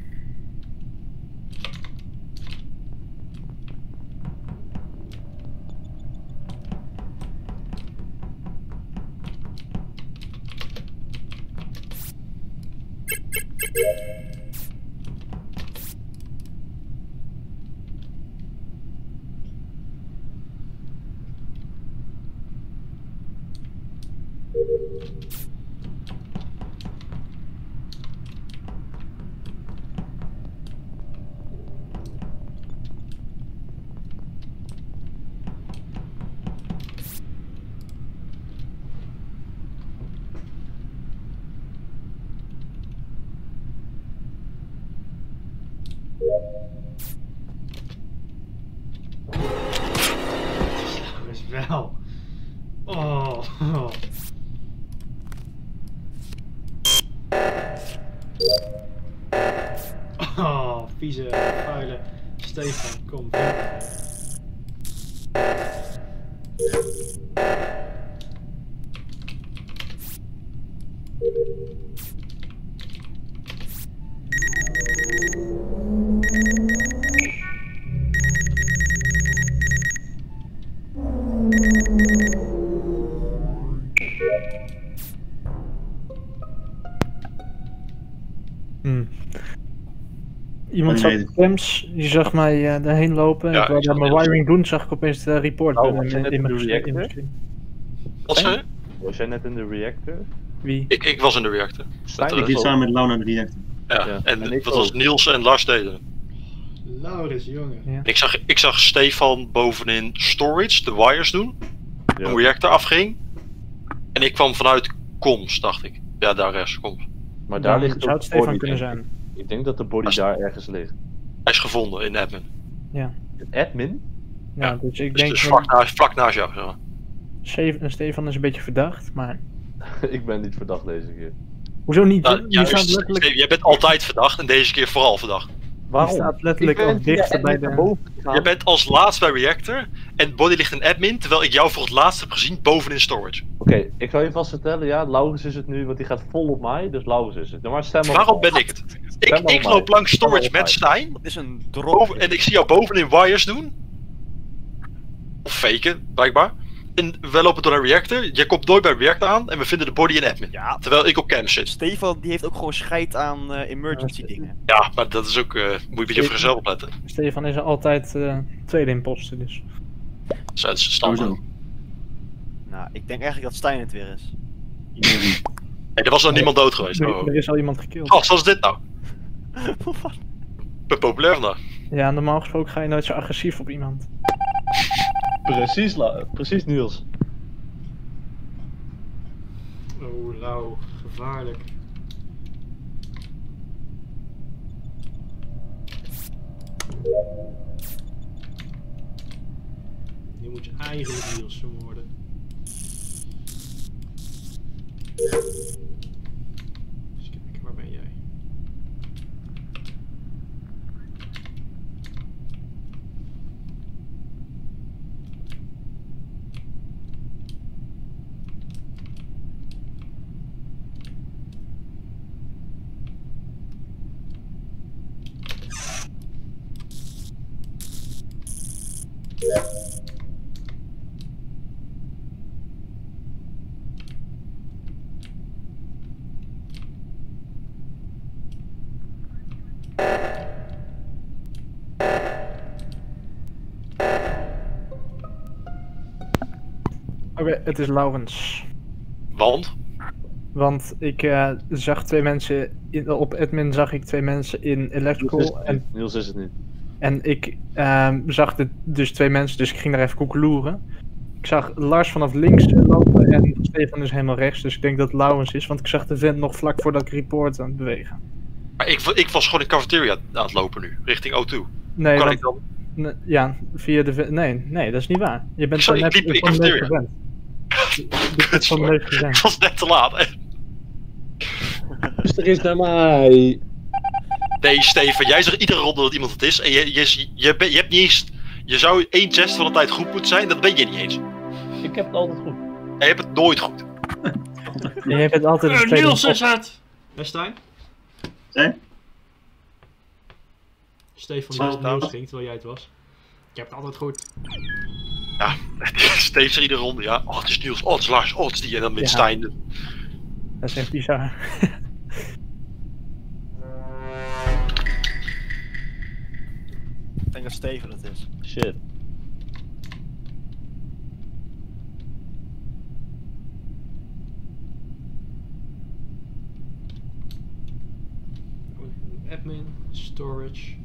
Oh, vieze, vuile Stefan, kom. Iemand zag de camps, die zag mij daarheen lopen. Ja, ik wilde mijn wiring doen, zag ik opeens de report. Wat zei je? Was jij net in de reactor? Wie? Ik was in de reactor. Ik ging samen met Laurens in de reactor. Ja. En dat was Niels en Lars deden. Laurens, jongen. Ja. Ik zag Stefan bovenin storage, de wires doen. Ja. Een reactor afging. En ik kwam vanuit comms, dacht ik. Ja, daar rechts, comms. Maar daar ligt zou het Stefan kunnen zijn. Ik denk dat de body daar ergens ligt. Hij is gevonden in admin. Ja. In admin? Ja, dus ik denk... Dus vlak naast jou, zeg maar. Stefan is een beetje verdacht, maar... Ik ben niet verdacht deze keer. Hoezo niet? Letterlijk... Jij bent altijd verdacht en deze keer vooral verdacht. Waarom? Je staat letterlijk ook dichter bij de boven. Je bent als laatst bij Reactor en Body ligt in admin, terwijl ik jou voor het laatst heb gezien bovenin storage. Oké, ik zal je vast vertellen, ja, Laurens is het nu, want die gaat vol op mij, dus Laurens is het. Maar stem op. Waarom ben ik het? Ik loop langs storage met Stijn, is een drop, en ik zie jou bovenin wires doen. Of faken, blijkbaar. En we lopen door naar Reactor, jij komt nooit bij Reactor aan en we vinden de body in admin. Ja, terwijl ik op cam zit. Stefan die heeft ook gewoon scheid aan emergency dingen. Ja, maar dat is ook, moet je een beetje voor jezelf opletten. Stefan is er altijd tweede imposter dus. Dat is standaard. Nou, ik denk eigenlijk dat Stijn het weer is. Nee, er was nog niemand dood geweest. Er is al iemand gekilld. Oh, zoals dit nou. Wat? Ik ben populair vandaag. Ja, normaal gesproken ga je nooit zo agressief op iemand. Precies, precies Niels. Oh, Lau, gevaarlijk. Nu moet je eigenlijk Niels worden. Eens kijken, waar ben jij? Oké, het is Laurens. Want? Want ik zag twee mensen, op admin zag ik twee mensen in electrical en... Niels is het niet. En ik zag dus twee mensen, dus ik ging daar even koekeloeren. Ik zag Lars vanaf links lopen en Stefan is helemaal rechts, dus ik denk dat het Laurens is, want ik zag de vent nog vlak voordat ik report aan het bewegen. Maar ik was gewoon in de cafeteria aan het lopen nu, richting O2. Nee, kan ik dan? Ja, via de vent. Nee, dat is niet waar. Je bent sorry, ik liep in de cafeteria. Het was net te laat, hè? Dus er is naar mij. Nee, Stefan, jij zegt iedere ronde dat iemand het is en je hebt niet eens... Je zou 1/6 van de tijd goed moeten zijn, dat ben je niet eens. Ik heb het altijd goed. Jij hebt het nooit goed. Je hebt het altijd een Niels is het! Waar Stijn? Stefan die op Niels ging, terwijl jij het was. Ik heb het altijd goed. Ja, steeds iedere ronde, ja. Oh, het is Niels, oh, het is Lars, oh, het is die en dan wint Stijn. Dat is echt bizar. Ik denk dat Steven het is. Shit. Admin, storage,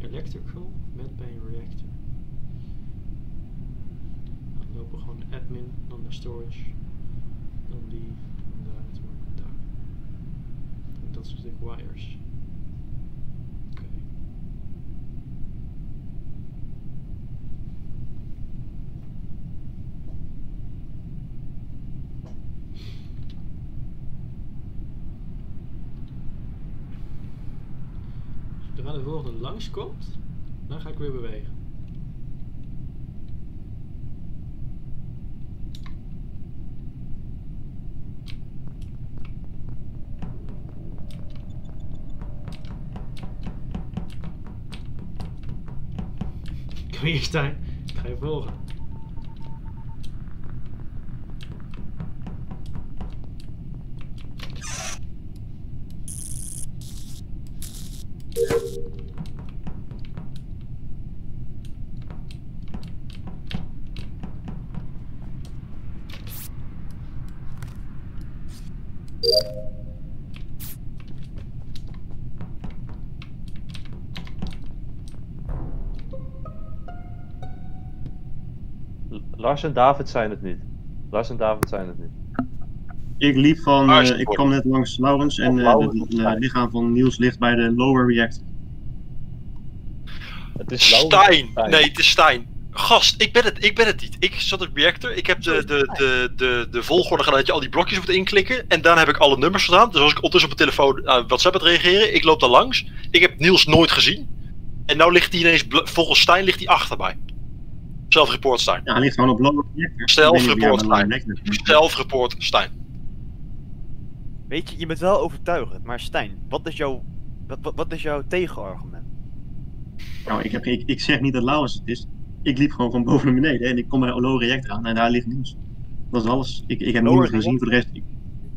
electrical, medbay reactor. Dan lopen we gewoon de admin, dan de storage, dan die, dan daar, dan daar. En dat is dus de wires. Als de volgende langskomt, dan ga ik weer bewegen. Kom hier staan, ik ga je volgen. Lars en David zijn het niet. Ik liep van, ik kwam net langs Laurens en het lichaam van Niels ligt bij de lower reactor. Het is Stijn! Nee, het is Stijn. Gast, ik ben het niet. Ik zat op reactor, ik heb de volgorde gedaan dat je al die blokjes moet inklikken. En daarna heb ik alle nummers gedaan. Dus als ik ondertussen op mijn telefoon aan WhatsApp het reageren, ik loop daar langs. Ik heb Niels nooit gezien. En nou ligt hij ineens, volgens Stijn ligt hij achter mij. Self-report Stijn. Ja, hij ligt gewoon op low reactor. Self-report Stijn. Self-report Stijn. Weet je, je bent wel overtuigend, maar Stijn, wat is jouw tegenargument? Nou, ik zeg niet dat Laurens het is. Ik liep gewoon van boven naar beneden en ik kom bij low reactor aan en daar ligt Niels. Dat is alles. Ik heb niemand gezien voor de rest.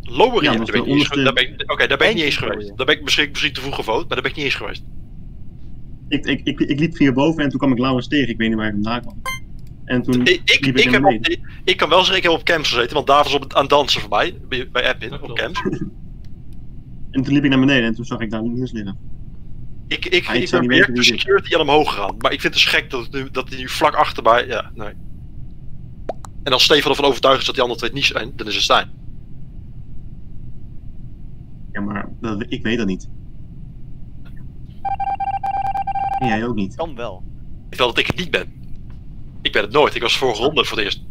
Low reactor? Ja, oké, daar ben ik niet eens geweest. Daar ben ik misschien te vroeg gevoten, maar daar ben ik niet eens geweest. Ik liep via boven en toen kwam ik Laurens tegen. Ik weet niet waar ik vandaan kwam. En toen ik kan wel zeggen, ik heb op camps gezeten, want David was aan het dansen voor mij. Bij admin, op camps. En toen liep ik naar beneden en toen zag ik daar Niels liggen. Ik ben meer de security aan omhoog gegaan, maar ik vind het dus gek dat hij nu vlak achter mij, ja, nee. En als Stefan ervan overtuigd is dat die andere twee niet zijn, dan is het Stijn. Ja, maar ik weet dat niet. En jij ook niet. Kan wel. Ik weet dat ik het niet ben. Ik ben het nooit, ik was vorige ronde voor het eerst.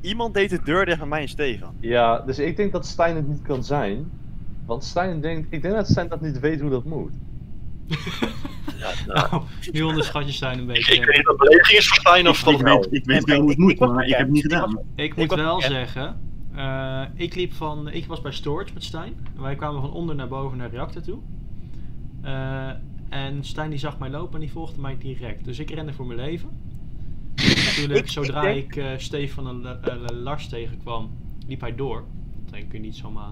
Iemand deed de deur dicht bij mij en Stefan. Ja, dus ik denk dat Stijn het niet kan zijn. Want Stijn denkt, ik denk dat Stijn dat niet weet hoe dat moet. Nou, nu onderschat je Stijn een beetje. Ik weet niet of dat belediging is voor Stijn of dat wel. Ik weet wel hoe het moet, maar ik heb het niet gedaan. Ik moet wel zeggen, ik was bij storage met Stijn. Wij kwamen van onder naar boven naar reactor toe. En Stijn die zag mij lopen en die volgde mij direct. Dus ik rende voor mijn leven. Natuurlijk, zodra ik Stefan en Lars tegenkwam, liep hij door. Dan kun je niet zomaar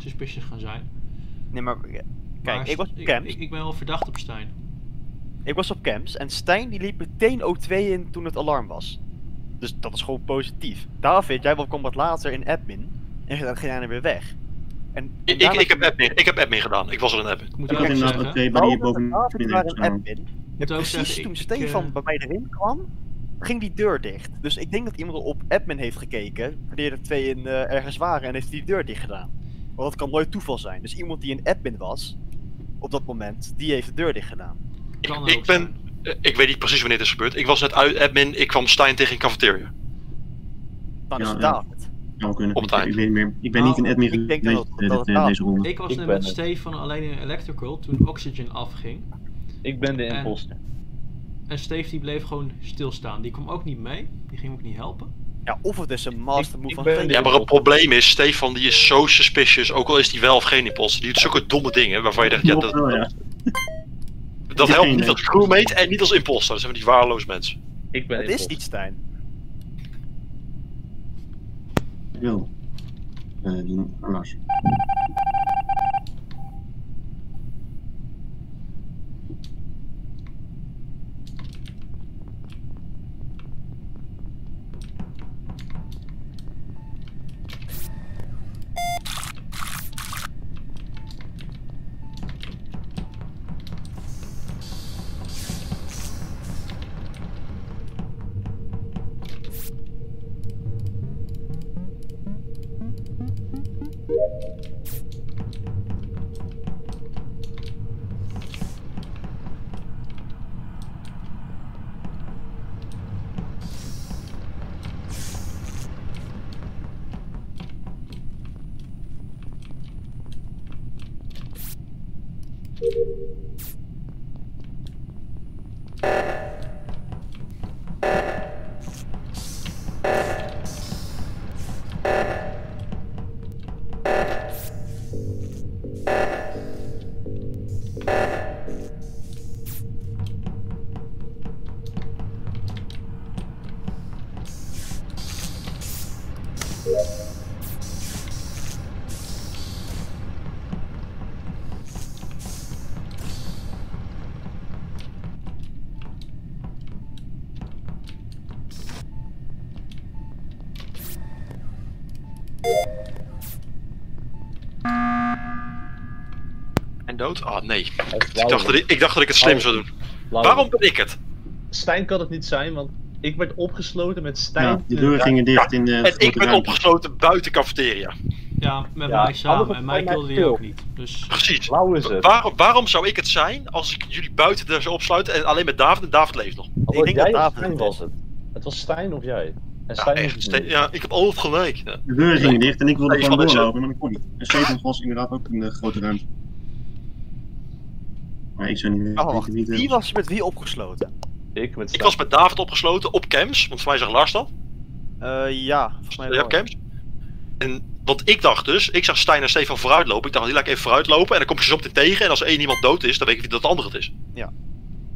suspicious gaan zijn. Nee, maar kijk, ik was op camps. Ik ben wel verdacht op Stijn. Ik was op camps en Stijn die liep meteen O2 in toen het alarm was. Dus dat is gewoon positief. David, jij kwam wat later in admin en dan ging hij er weer weg. En ik heb admin gedaan, ik was er in admin. Moet ik inderdaad O2 bij die boven admin. Precies toen Stefan bij mij erin kwam, ging die deur dicht. Dus ik denk dat iemand op admin heeft gekeken, wanneer er twee in ergens waren en heeft die deur dicht gedaan. Want dat kan nooit toeval zijn. Dus iemand die in admin was, op dat moment, die heeft de deur dicht gedaan. Ik weet niet precies wanneer dit is gebeurd. Ik was net uit admin, ik kwam Stijn tegen in cafeteria. Dan is het David. Ja, op tijd. Ik ben niet in admin geweest. Ik was net met Stefan alleen in Electrical toen Oxygen afging. Ik ben de impostor. En Steve die bleef gewoon stilstaan. Die kwam ook niet mee. Die ging ook niet helpen. Ja, of het is een mastermove van Stefan. Ja, maar het probleem is, Stefan die is zo suspicious, ook al is die wel of geen impostor. Die doet zulke domme dingen waarvan je dacht, ja, dat helpt niet als crewmate en niet als impostor. Dat zijn die waardeloze mensen. Ik ben het impostor. Is niet Stijn. Yo. Lars. dood? Ah, nee. Ik dacht dat ik het slim zou doen. Laurens. Waarom ben ik het? Stijn kan het niet zijn, want ik werd opgesloten met Stijn. Ja, de deuren gingen dicht in de... En ik ben opgesloten buiten cafeteria. Ja, met mij samen. En mij wilde je ook niet. Dus... Precies. Waarom zou ik het zijn als ik jullie buiten daar zou opsluiten en alleen met David? En David leeft nog. Ik denk dat David was het. Het was Stijn of jij? En ja, ik heb altijd gelijk. Ja. De deuren gingen dicht en ik wilde gewoon doorlopen, maar dat kon niet. En Stefan was inderdaad ook in de grote ruimte. Maar ik zou niet weten. Oh, wie was met wie opgesloten? Ik was met David opgesloten op camps, want voor mij zegt Lars dat. Ja, volgens mij wel. Ja, camps. En want ik dacht dus, ik zag Stijn en Stefan vooruitlopen. Ik dacht, die laat ik even vooruitlopen en dan kom ik ze op tegen. En als één iemand dood is, dan weet ik wie dat de andere het is. Ja.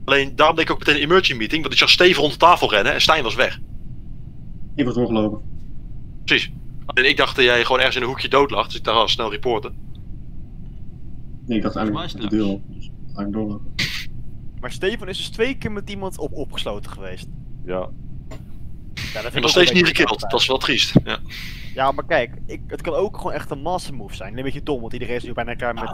Alleen daarom deed ik ook meteen een emergency meeting, want ik zag Stefan rond de tafel rennen en Stijn was weg. Die was omgelopen. Precies. En ik dacht dat jij gewoon ergens in een hoekje dood lag, dus ik dacht, snel reporten. Nee, ik dacht eigenlijk de deur op, dus ga ik doorlopen. Maar Stefan is dus 2 keer met iemand opgesloten geweest. Ja. Ja, dat nog steeds niet gekild, dat is wel triest. Ja, ja, maar kijk, het kan ook gewoon echt een mastermove zijn. Een beetje dom, want iedereen is nu bijna klaar met...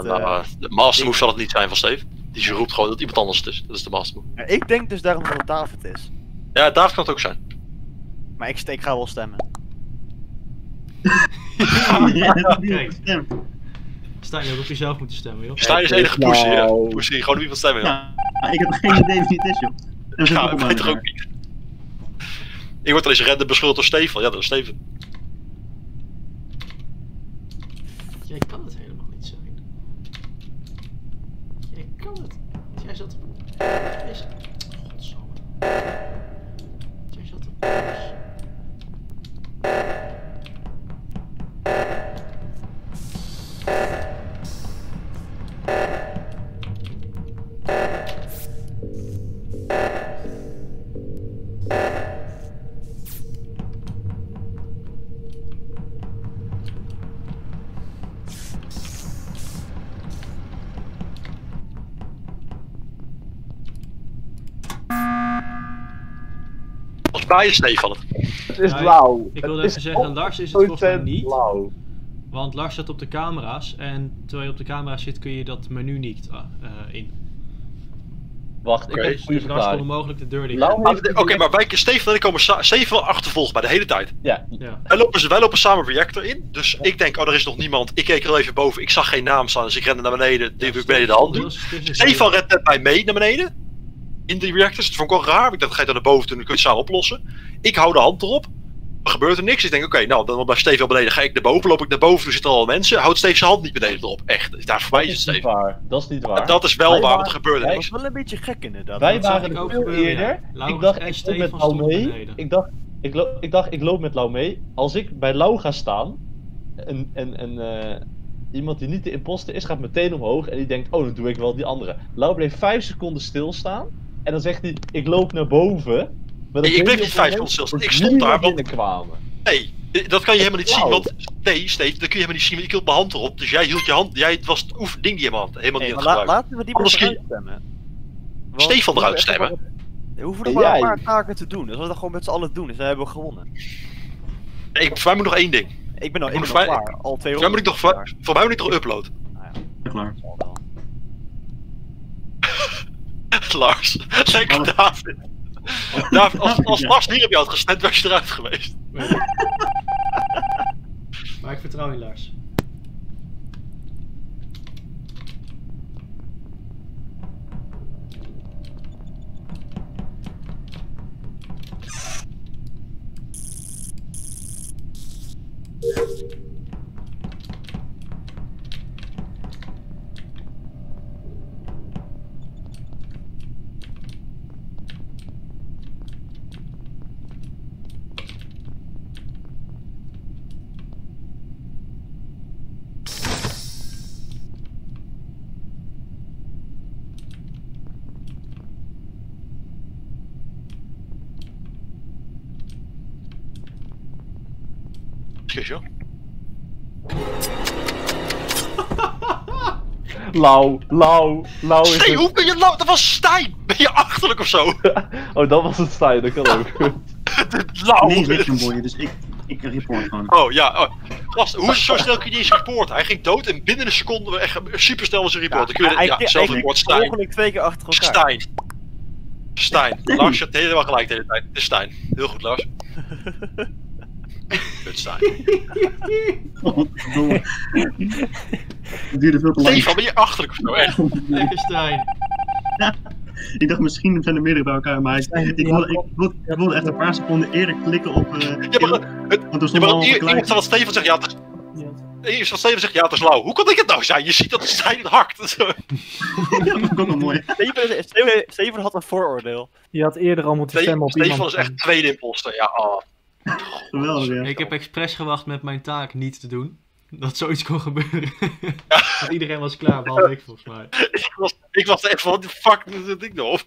de mastermove zal het niet zijn van Stefan. Die roept gewoon dat iemand anders het is. Dat is de mastermove. Ja, ik denk dus daarom dat het David is. Ja, David kan het ook zijn. Maar ik ga wel stemmen. Ja. Stijn, je hebt op jezelf moeten stemmen, joh. Stijn is enige poesie, ja. Poesie, gewoon op iemand stemmen, joh. Ja, ik heb geen idee wie het is, joh. Dat ja, ik weet toch ook niet. Ik word er eens redden beschuldigd door Stefan. Ja, dat is Stefan. Jij kan het helemaal niet zijn. Jij kan het. Jij zat op... Godsamme. Jij zat op... Bij Stefan. Het is blauw. Ik wilde even zeggen, Lars is het volgens mij niet. Blauw. Want Lars zat op de camera's en terwijl je op de camera zit kun je dat menu niet in. Wacht, okay. Ik heb dus Lars kon mogelijk de deur dicht. Oké, maar wij Stefan en ik komen Stefan achtervolgen bij de hele tijd. Ja. Ja. Wij lopen samen reactor in, dus ja. Ik denk, oh, er is nog niemand. Ik keek er al even boven, ik zag geen naam staan, dus ik rende naar beneden. Ja, ik beneden de hand doen. Stefan redt net bij mee naar beneden. In die reactors, dat vond ik wel raar. Ik dacht, ga je dan naar boven doen, dan kun je het samen oplossen. Ik hou de hand erop, er gebeurt er niks. Ik denk, oké, nou, dan blijft Steve wel beneden, ga ik naar boven. Loop ik naar boven, toen zitten er al mensen. Houdt Steve zijn hand niet beneden erop, echt. Daar voor mij is het Steve. Dat is niet waar. Dat is wel waar, want er gebeurde niks. Dat is wel een beetje gek inderdaad. Wij waren er ook veel eerder. Ik dacht, ik loop met Lau mee. Ik loop met Lau mee. Als ik bij Lau ga staan, iemand die niet de imposter is, gaat meteen omhoog en die denkt, oh, dan doe ik wel die andere. Lau bleef 5 seconden stilstaan. En dan zegt hij, ik loop naar boven. Maar nee, ik bleef niet 5 seconden stilstaan. Ik stond daar, want... Nee, dat kan je helemaal niet zien, want... Nee, Steve, dat kun je helemaal niet zien, want ik hield mijn hand erop. Dus jij hield je hand... Jij was het oefending die je mijn hand helemaal niet had gebruikt. Laten we die maar eruit stemmen. Stefan eruit stemmen. We hoeven er maar een paar taken te doen. Dus als we dat gewoon met z'n allen doen, dus dan hebben we gewonnen. Nee, voor mij moet nog één ding. Ik ben nog klaar. Al 200. Voor mij moet ik nog upload. Nou ja, klaar. Lars, lekker David. David, als Lars niet op jou had gestemd, was je eruit geweest. Nee. Maar ik vertrouw je, Lars. Lau is Stijn, hoe ben je Lau? Dat was Stijn! Ben je achterlijk of zo? Oh, dat was het Stijn, dat kan ook. Lau! Nee, ik ben een mooie, dus ik Ik report gewoon. Oh ja, oh. Gast, hoe zo snel kun je die reporten? Hij ging dood en binnen een seconde, echt supersnel was een report. Ja, zelf report, Stijn. Ongeluk twee keer achter elkaar. Stijn. Lars had helemaal gelijk de hele tijd. Het is Stijn. Heel goed, Lars. Het Stijn. Het duurde veel te lang. Stefan, ben je achterlijk of zo, echt? Lekker Stijn. Ik dacht misschien zijn er meerdere bij elkaar, maar ik wilde echt een paar seconden eerder klikken op... iemand van Stefan zegt, ja, het is lauw. Hoe kon ik het nou zijn? Je ziet dat Stijn het hakt. Ja, dat komt wel mooi. Stefan had een vooroordeel. Je had eerder al moeten stemmen op iemand. Stefan is echt tweede impostor, ja. Oh. Geweldig, ja. Ik heb expres gewacht met mijn taak niet te doen. Dat zoiets kon gebeuren. Ja. Iedereen was klaar, behalve ik volgens mij. Ik was echt van, fuck, dat ding nou op.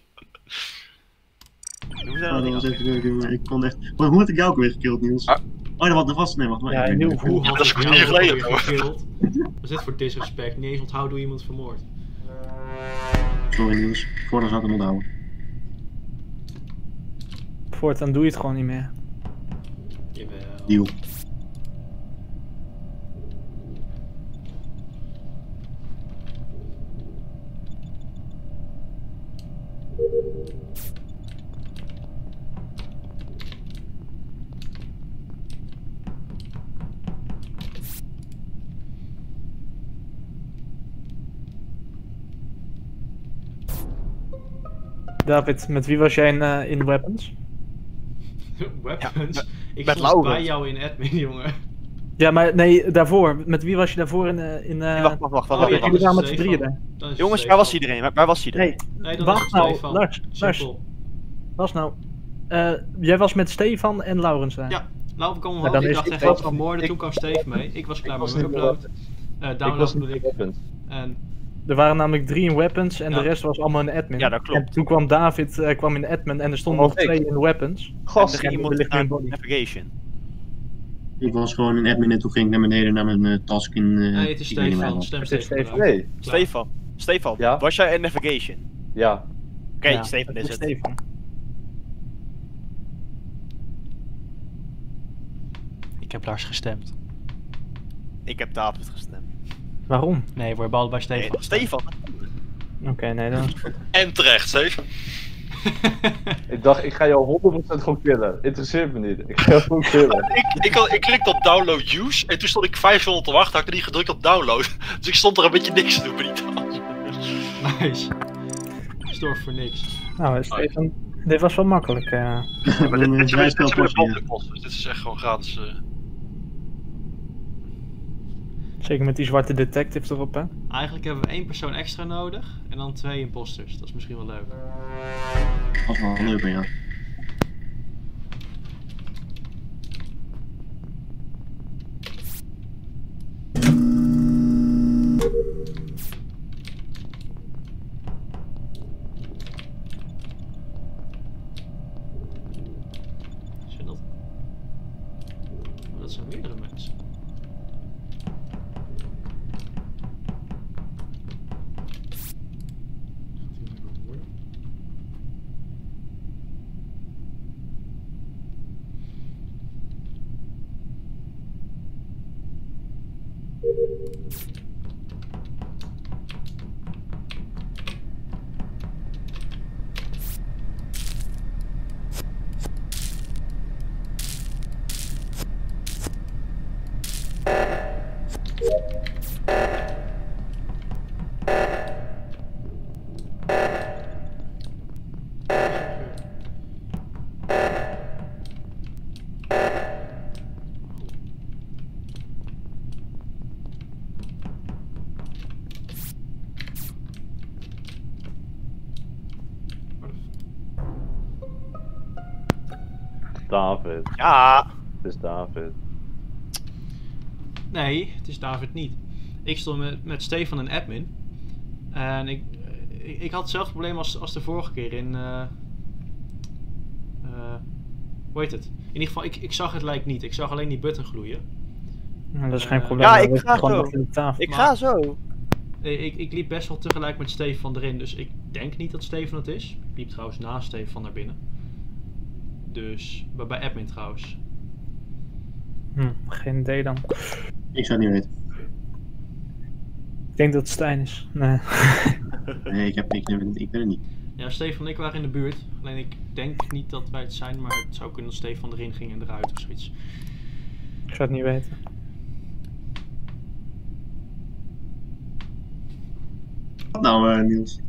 Ik kon echt... Maar hoe had ik jou ook weer gekild, Niels? Ah. Oh, dat was nee, wacht maar. Ja, heel goed. Dat is een geleden gekild. Wat is dit voor disrespect? Niet eens onthouden hoe iemand vermoord. Sorry Niels, voordat had ik hem onthouden. Voortaan doe je het gewoon niet meer. Jawel. Deal. David, met wie was jij in Weapons? Weapons? Ja, ik was bij jou in admin, jongen. Ja, maar nee, daarvoor. Met wie was je daarvoor in Wacht. Jullie waren met z'n drieën daar. Jongens, waar was iedereen? Waar was iedereen? Nee, dat wacht nou, Stefan. Lars. Was nou. Jij was met Stefan en Laurens daar. Ja, Laurens kwam wel. Ik dacht echt wat vermoorden, toen kwam Steve mee. Ik was klaar met mijn upload. Download bedoel ik. Er waren namelijk 3 in Weapons en de rest was allemaal in Admin. Ja, dat klopt. En toen kwam David kwam in Admin en er stonden nog 2 in Weapons. Gast, iemand ligt in Navigation. Ik was gewoon in Admin en toen ging ik naar beneden naar mijn task in... Nee, het is Stefan. Stefan. Stefan, ja? Was jij in Navigation? Ja. Oké, Stefan is het. Ik heb Lars gestemd. Ik heb David gestemd. Waarom? Nee, we hebben allebei Stefan. Nee, Stefan! Oké, nee dan. En terecht, Stefan. Ik dacht, ik ga jou 100% gewoon killen. Interesseert me niet. Ik ga jou gewoon killen. Ik klikte op download use en toen stond ik 500 te wachten. Had ik er niet gedrukt op download. Dus ik stond er een beetje niks te doen bij die taal. Nice. Storf voor niks. Nou, Stefan, dit was wel makkelijk. Ja, maar dit is echt gewoon gratis. Zeker met die zwarte detective erop, hè? Eigenlijk hebben we 1 persoon extra nodig en dan 2 imposters. Dat is misschien wel leuk. Dat is wel leuk, ja. David. Ja! Het is David. Nee, het is David niet. Ik stond met Stefan en admin. En ik had hetzelfde probleem als de vorige keer in... hoe heet het? In ieder geval, ik zag het lijk niet. Ik zag alleen die button gloeien. Nou, dat is geen probleem. Ja, ik ga zo. Ik liep best wel tegelijk met Stefan erin. Dus ik denk niet dat Stefan het is. Ik liep trouwens naast Stefan naar binnen. Dus, bij admin trouwens. Geen idee dan. Ik zou het niet weten. Ik denk dat het Stijn is. Nee. Nee, ik ben het niet. Ja, Stefan en ik waren in de buurt. Alleen ik denk niet dat wij het zijn, maar het zou kunnen dat Stefan erin ging en eruit of zoiets. Ik zou het niet weten. Wat nou, Niels?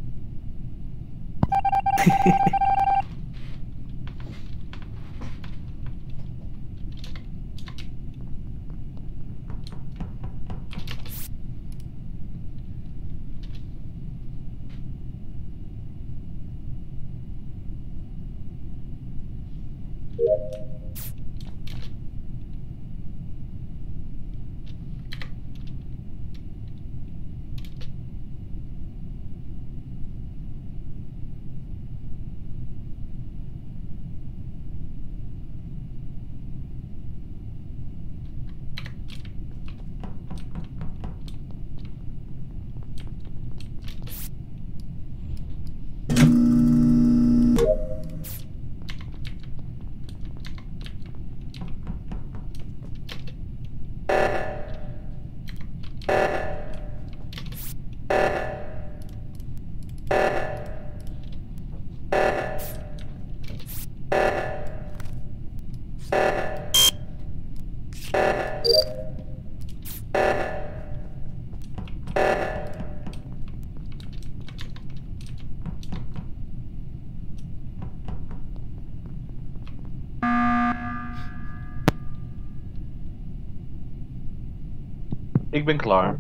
Ik ben klaar.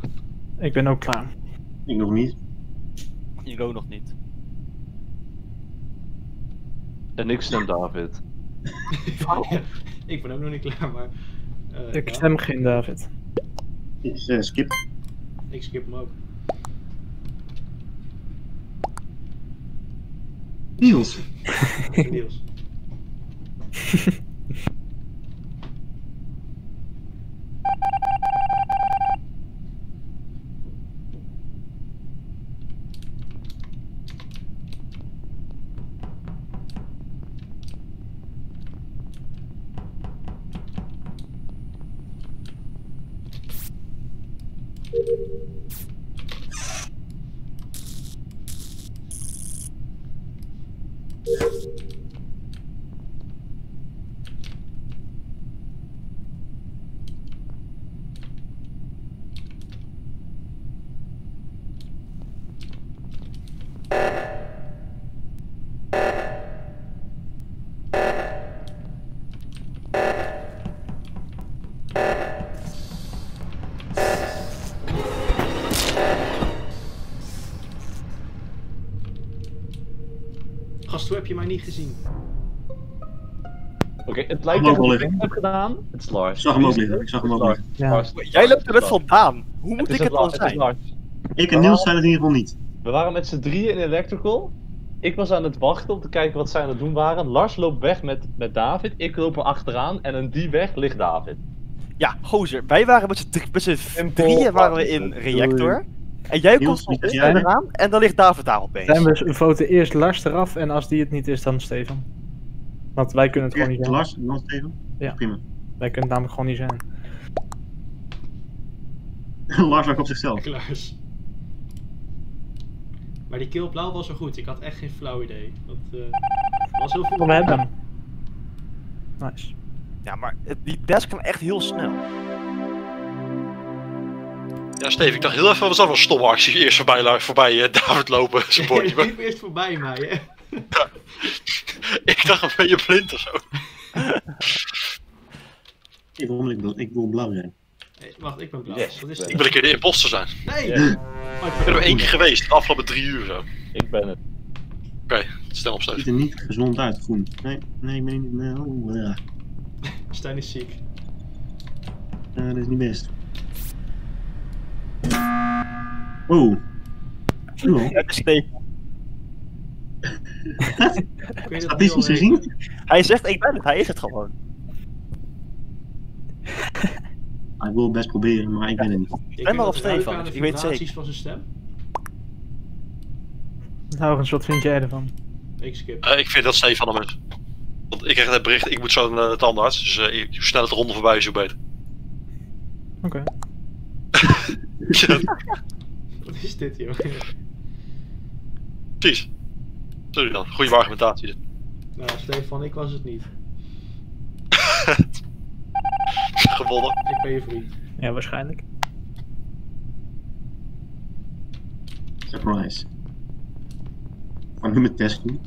Ik ben ook klaar. Ik nog niet. Ik ook nog niet. En ik stem David. Oh. Ja, ik ben ook nog niet klaar, maar... ik stem geen David. Ik skip. Ik skip hem ook. Niels. Niels. Hoe heb je mij niet gezien? Oké, het lijkt alsof ik het heb gedaan. Het is Lars. Ik zag hem ook liggen. Jij loopt de wet vandaan. Hoe moet ik het dan zijn? Ik en Niels zijn het in ieder geval niet. We waren met z'n drieën in Electrical. Ik was aan het wachten om te kijken wat zij aan het doen waren. Lars loopt weg met David. Ik loop er achteraan en aan die weg ligt David. Ja, gozer. Wij waren met z'n drieën waren we in Reactor. En jij komt op Stijn aan en dan ligt David daar opeens. Zijn we voten eerst Lars eraf en als die het niet is, dan Stefan. Want wij kunnen het gewoon niet zijn. Lars en dan Stefan? Ja. Prima. Wij kunnen het namelijk gewoon niet zijn. Lars ook op zichzelf. Lars. Maar die kill blauw was zo goed, ik had echt geen flauw idee. Dat was heel veel. We hebben hem. Nice. Ja, maar die desk kan echt heel snel. Ja, Steve, ik dacht heel even, was dat wel een stomme actie. Eerst voorbij David lopen, zijn bordje. Je liep eerst voorbij mij, hè? Ja. Ik dacht, of ben je blind of zo? Ik wil blauw zijn. Hey, wacht, ik ben blauw. Yes. Wat is dit? Ik wil een keer de impostor zijn. Nee! Yeah. Ik ben er 1 keer geweest, de afgelopen 3 uur zo. Ik ben het. Oké, stem op, Steve. Ziet er niet gezond uit, groen. Nee, ik ben niet... Nou, ja. Stijn is ziek. Dat is niet best. Oh. Dat is Stefan. Statistisch gezien? Hij zegt ik ben het, hij is het gewoon. Hij wil best proberen, maar ik ben het niet. Stem maar op Stefan, ik weet het zeker. Van zijn stem? Laurens, wat vind jij ervan? Ik skip. Ik vind dat Stefan hem is. Want ik krijg het bericht, ik moet zo'n tandarts, dus hoe sneller de ronde voorbij is, hoe beter. Oké. Wat is dit, joh? Precies. Sorry dan, goede argumentatie. Nou, Stefan, ik was het niet. Gewonnen. Ik ben je vriend. Ja, waarschijnlijk. Surprise. Ik ga nu mijn test doen.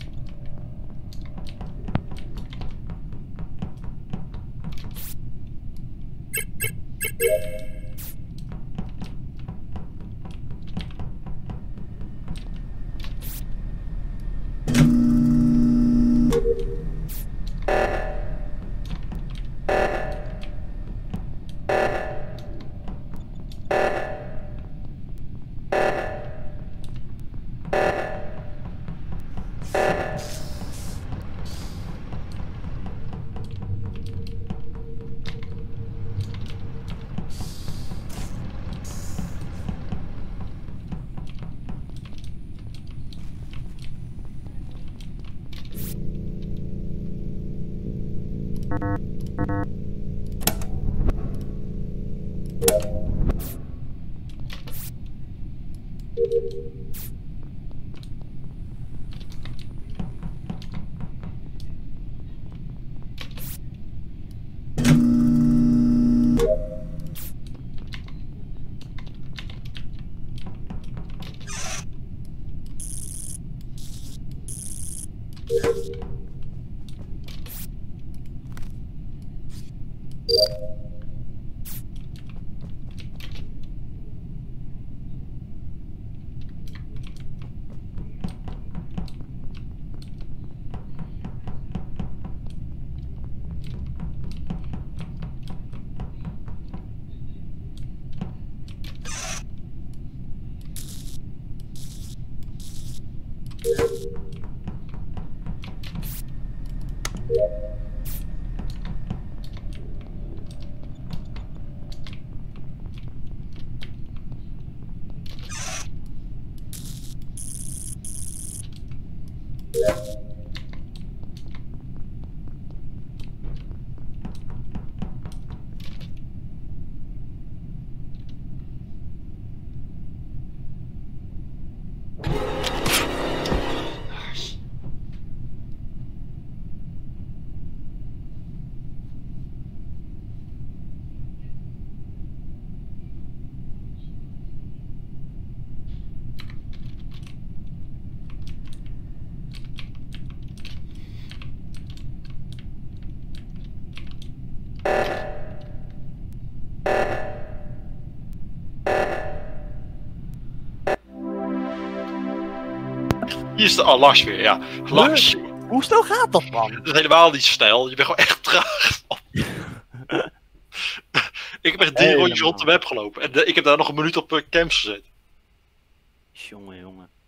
Hier is de Lars weer, ja. Lars. Hoe snel gaat dat, man? Dat is helemaal niet snel. Je bent gewoon echt traag. Ik heb echt 3 rondjes rond de web gelopen. En ik heb daar nog 1 minuut op camps gezeten. Jongen, jongen.